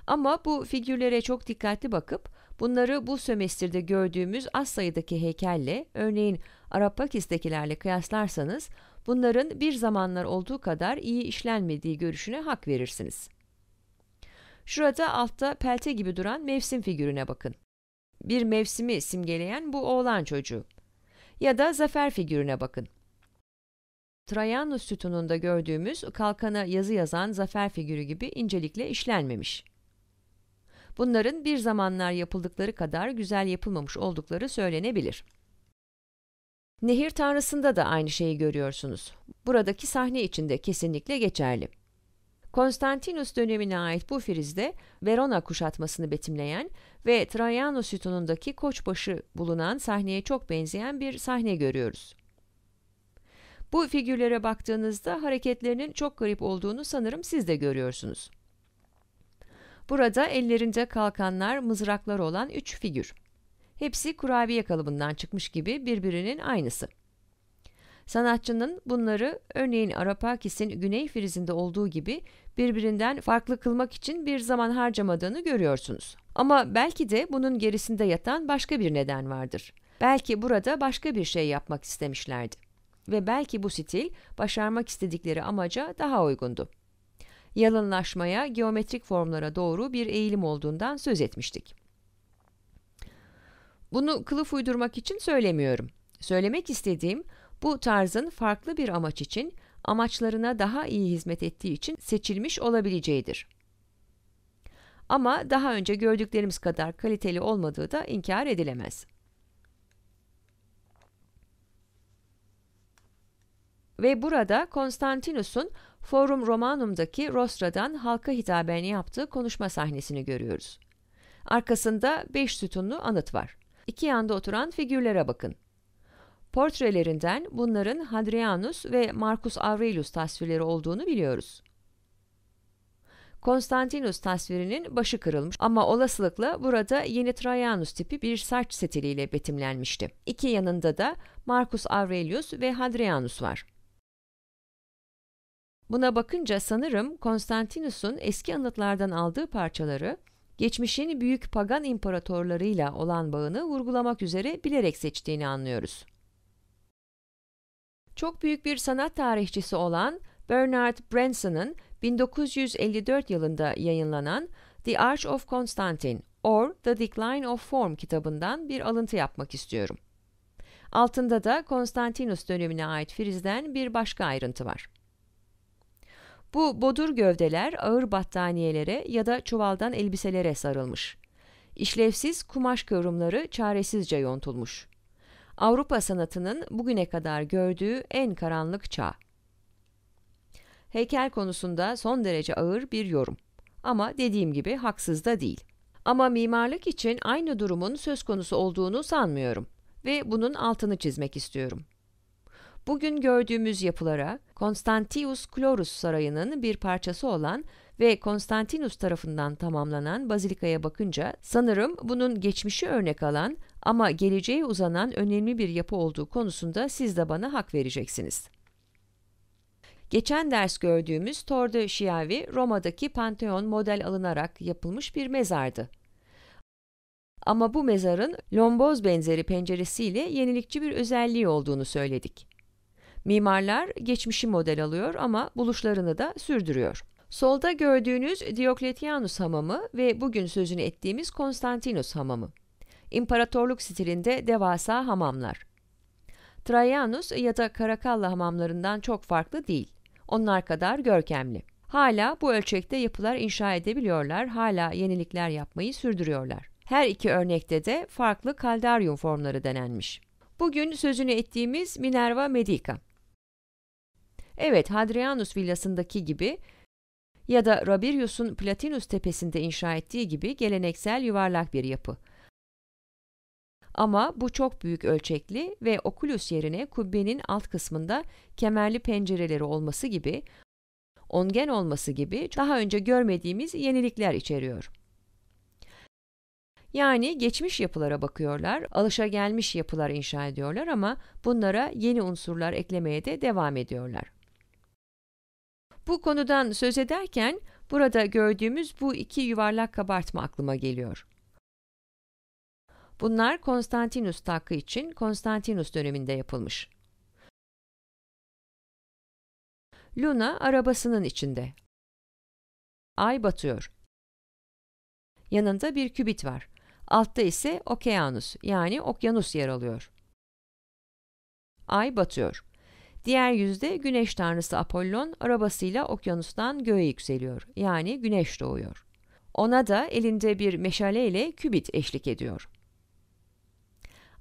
Ama bu figürlere çok dikkatli bakıp bunları bu sömestirde gördüğümüz az sayıdaki heykelle, örneğin Arapakis'tekilerle kıyaslarsanız bunların bir zamanlar olduğu kadar iyi işlenmediği görüşüne hak verirsiniz. Şurada altta pelte gibi duran mevsim figürüne bakın. Bir mevsimi simgeleyen bu oğlan çocuğu. Ya da zafer figürüne bakın. Trajanus sütununda gördüğümüz kalkana yazı yazan zafer figürü gibi incelikle işlenmemiş. Bunların bir zamanlar yapıldıkları kadar güzel yapılmamış oldukları söylenebilir. Nehir tanrısında da aynı şeyi görüyorsunuz. Buradaki sahne için de kesinlikle geçerli. Konstantinus dönemine ait bu frizde Verona kuşatmasını betimleyen ve Trajanus sütunundaki koçbaşı bulunan sahneye çok benzeyen bir sahne görüyoruz. Bu figürlere baktığınızda hareketlerinin çok garip olduğunu sanırım siz de görüyorsunuz. Burada ellerinde kalkanlar, mızraklar olan üç figür. Hepsi kurabiye kalıbından çıkmış gibi birbirinin aynısı. Sanatçının bunları örneğin Arapakis'in güney frizinde olduğu gibi birbirinden farklı kılmak için bir zaman harcamadığını görüyorsunuz. Ama belki de bunun gerisinde yatan başka bir neden vardır. Belki burada başka bir şey yapmak istemişlerdi. Ve belki bu stil başarmak istedikleri amaca daha uygundu. Yalınlaşmaya, geometrik formlara doğru bir eğilim olduğundan söz etmiştik. Bunu kılıf uydurmak için söylemiyorum. Söylemek istediğim, bu tarzın farklı bir amaç için, amaçlarına daha iyi hizmet ettiği için seçilmiş olabileceğidir. Ama daha önce gördüklerimiz kadar kaliteli olmadığı da inkar edilemez. Ve burada Konstantinus'un Forum Romanum'daki Rostra'dan halka hitaben yaptığı konuşma sahnesini görüyoruz. Arkasında beş sütunlu anıt var. İki yanda oturan figürlere bakın. Portrelerinden bunların Hadrianus ve Marcus Aurelius tasvirleri olduğunu biliyoruz. Konstantinus tasvirinin başı kırılmış ama olasılıkla burada yeni Trajanus tipi bir saç stiliyle betimlenmişti. İki yanında da Marcus Aurelius ve Hadrianus var. Buna bakınca sanırım Konstantinus'un eski anıtlardan aldığı parçaları, geçmişin büyük pagan imparatorlarıyla olan bağını vurgulamak üzere bilerek seçtiğini anlıyoruz. Çok büyük bir sanat tarihçisi olan Bernard Branson'ın bin dokuz yüz elli dört yılında yayınlanan The Arch of Constantine or The Decline of Form kitabından bir alıntı yapmak istiyorum. Altında da Konstantinus dönemine ait Friz'den bir başka ayrıntı var. Bu bodur gövdeler ağır battaniyelere ya da çuvaldan elbiselere sarılmış. İşlevsiz kumaş kıvrımları çaresizce yontulmuş. Avrupa sanatının bugüne kadar gördüğü en karanlık çağ. Heykel konusunda son derece ağır bir yorum. Ama dediğim gibi haksız da değil. Ama mimarlık için aynı durumun söz konusu olduğunu sanmıyorum ve bunun altını çizmek istiyorum. Bugün gördüğümüz yapılara Constantius Chlorus Sarayı'nın bir parçası olan ve Konstantinus tarafından tamamlanan bazilikaya bakınca sanırım bunun geçmişi örnek alan ama geleceğe uzanan önemli bir yapı olduğu konusunda siz de bana hak vereceksiniz. Geçen ders gördüğümüz Tor de Schiavi, Roma'daki Pantheon model alınarak yapılmış bir mezardı. Ama bu mezarın lomboz benzeri penceresiyle yenilikçi bir özelliği olduğunu söyledik. Mimarlar geçmişi model alıyor ama buluşlarını da sürdürüyor. Solda gördüğünüz Diokletianus hamamı ve bugün sözünü ettiğimiz Konstantinus hamamı. İmparatorluk stilinde devasa hamamlar. Trajanus ya da Karakalla hamamlarından çok farklı değil. Onlar kadar görkemli. Hala bu ölçekte yapılar inşa edebiliyorlar, hala yenilikler yapmayı sürdürüyorlar. Her iki örnekte de farklı kaldaryum formları denenmiş. Bugün sözünü ettiğimiz Minerva Medica. Evet, Hadrianus villasındaki gibi ya da Rabirius'un Platinus tepesinde inşa ettiği gibi geleneksel yuvarlak bir yapı. Ama bu çok büyük ölçekli ve okulus yerine kubbenin alt kısmında kemerli pencereleri olması gibi, ongen olması gibi daha önce görmediğimiz yenilikler içeriyor. Yani geçmiş yapılara bakıyorlar, alışagelmiş yapılar inşa ediyorlar ama bunlara yeni unsurlar eklemeye de devam ediyorlar. Bu konudan söz ederken burada gördüğümüz bu iki yuvarlak kabartma aklıma geliyor. Bunlar Konstantinus Takkı için Konstantinus döneminde yapılmış. Luna arabasının içinde. Ay batıyor. Yanında bir kübit var. Altta ise Okeanus yani okyanus yer alıyor. Ay batıyor. Diğer yüzde güneş tanrısı Apollon arabasıyla okyanustan göğe yükseliyor yani güneş doğuyor. Ona da elinde bir meşaleyle kübit eşlik ediyor.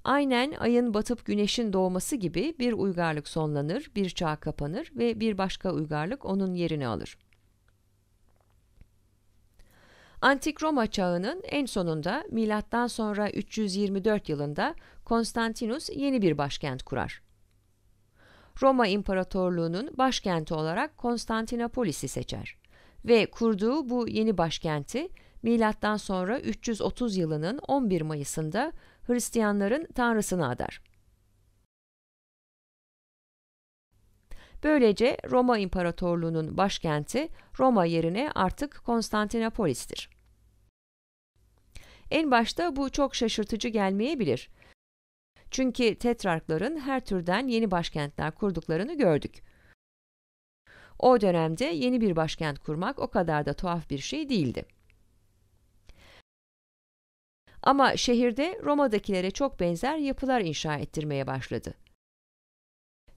Aynen ayın batıp güneşin doğması gibi bir uygarlık sonlanır, bir çağ kapanır ve bir başka uygarlık onun yerini alır. Antik Roma çağının en sonunda milattan sonra üç yüz yirmi dört yılında Konstantinus yeni bir başkent kurar. Roma İmparatorluğu'nun başkenti olarak Konstantinopolis'i seçer ve kurduğu bu yeni başkenti milattan sonra üç yüz otuz yılının on bir Mayıs'ında Hristiyanların tanrısını adar. Böylece Roma İmparatorluğu'nun başkenti Roma yerine artık Konstantinopolis'tir. En başta bu çok şaşırtıcı gelmeyebilir. Çünkü tetrarkların her türden yeni başkentler kurduklarını gördük. O dönemde yeni bir başkent kurmak o kadar da tuhaf bir şey değildi. Ama şehirde Roma'dakilere çok benzer yapılar inşa ettirmeye başladı.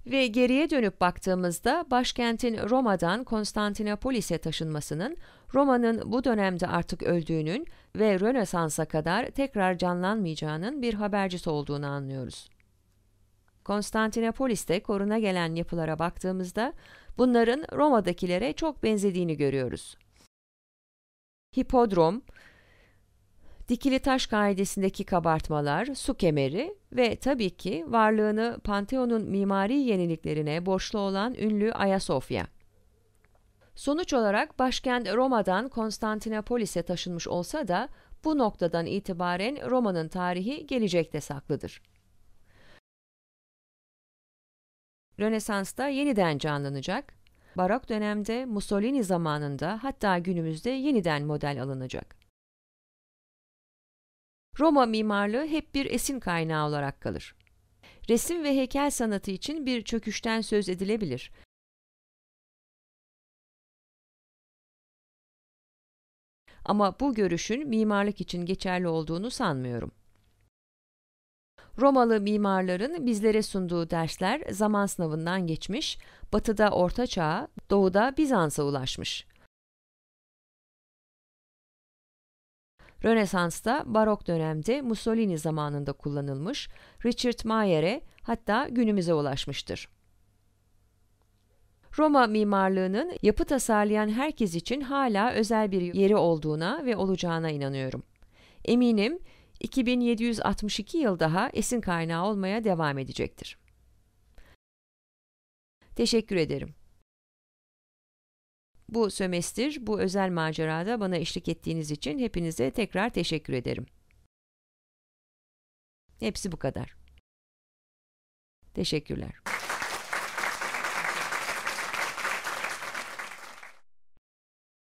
Ve geriye dönüp baktığımızda başkentin Roma'dan Konstantinopolis'e taşınmasının, Roma'nın bu dönemde artık öldüğünün ve Rönesans'a kadar tekrar canlanmayacağının bir habercisi olduğunu anlıyoruz. Konstantinopolis'te koruna gelen yapılara baktığımızda bunların Roma'dakilere çok benzediğini görüyoruz. Hipodrom, dikili taş kaidesindeki kabartmalar, su kemeri ve tabii ki varlığını Pantheon'un mimari yeniliklerine borçlu olan ünlü Ayasofya. Sonuç olarak başkent Roma'dan Konstantinopolis'e taşınmış olsa da bu noktadan itibaren Roma'nın tarihi gelecekte saklıdır. Rönesans'ta yeniden canlanacak, barok dönemde Mussolini zamanında hatta günümüzde yeniden model alınacak. Roma mimarlığı hep bir esin kaynağı olarak kalır. resim ve heykel sanatı için bir çöküşten söz edilebilir. Ama bu görüşün mimarlık için geçerli olduğunu sanmıyorum. Romalı mimarların bizlere sunduğu dersler zaman sınavından geçmiş, batıda Orta Çağ'a, doğuda Bizans'a ulaşmış. Rönesans'ta, barok dönemde Mussolini zamanında kullanılmış, Richard Mayer'e hatta günümüze ulaşmıştır. Roma mimarlığının yapı tasarlayan herkes için hala özel bir yeri olduğuna ve olacağına inanıyorum. Eminim iki bin yedi yüz altmış iki yıl daha esin kaynağı olmaya devam edecektir. Teşekkür ederim. Bu sömestr, bu özel macerada bana eşlik ettiğiniz için hepinize tekrar teşekkür ederim. Hepsi bu kadar. Teşekkürler.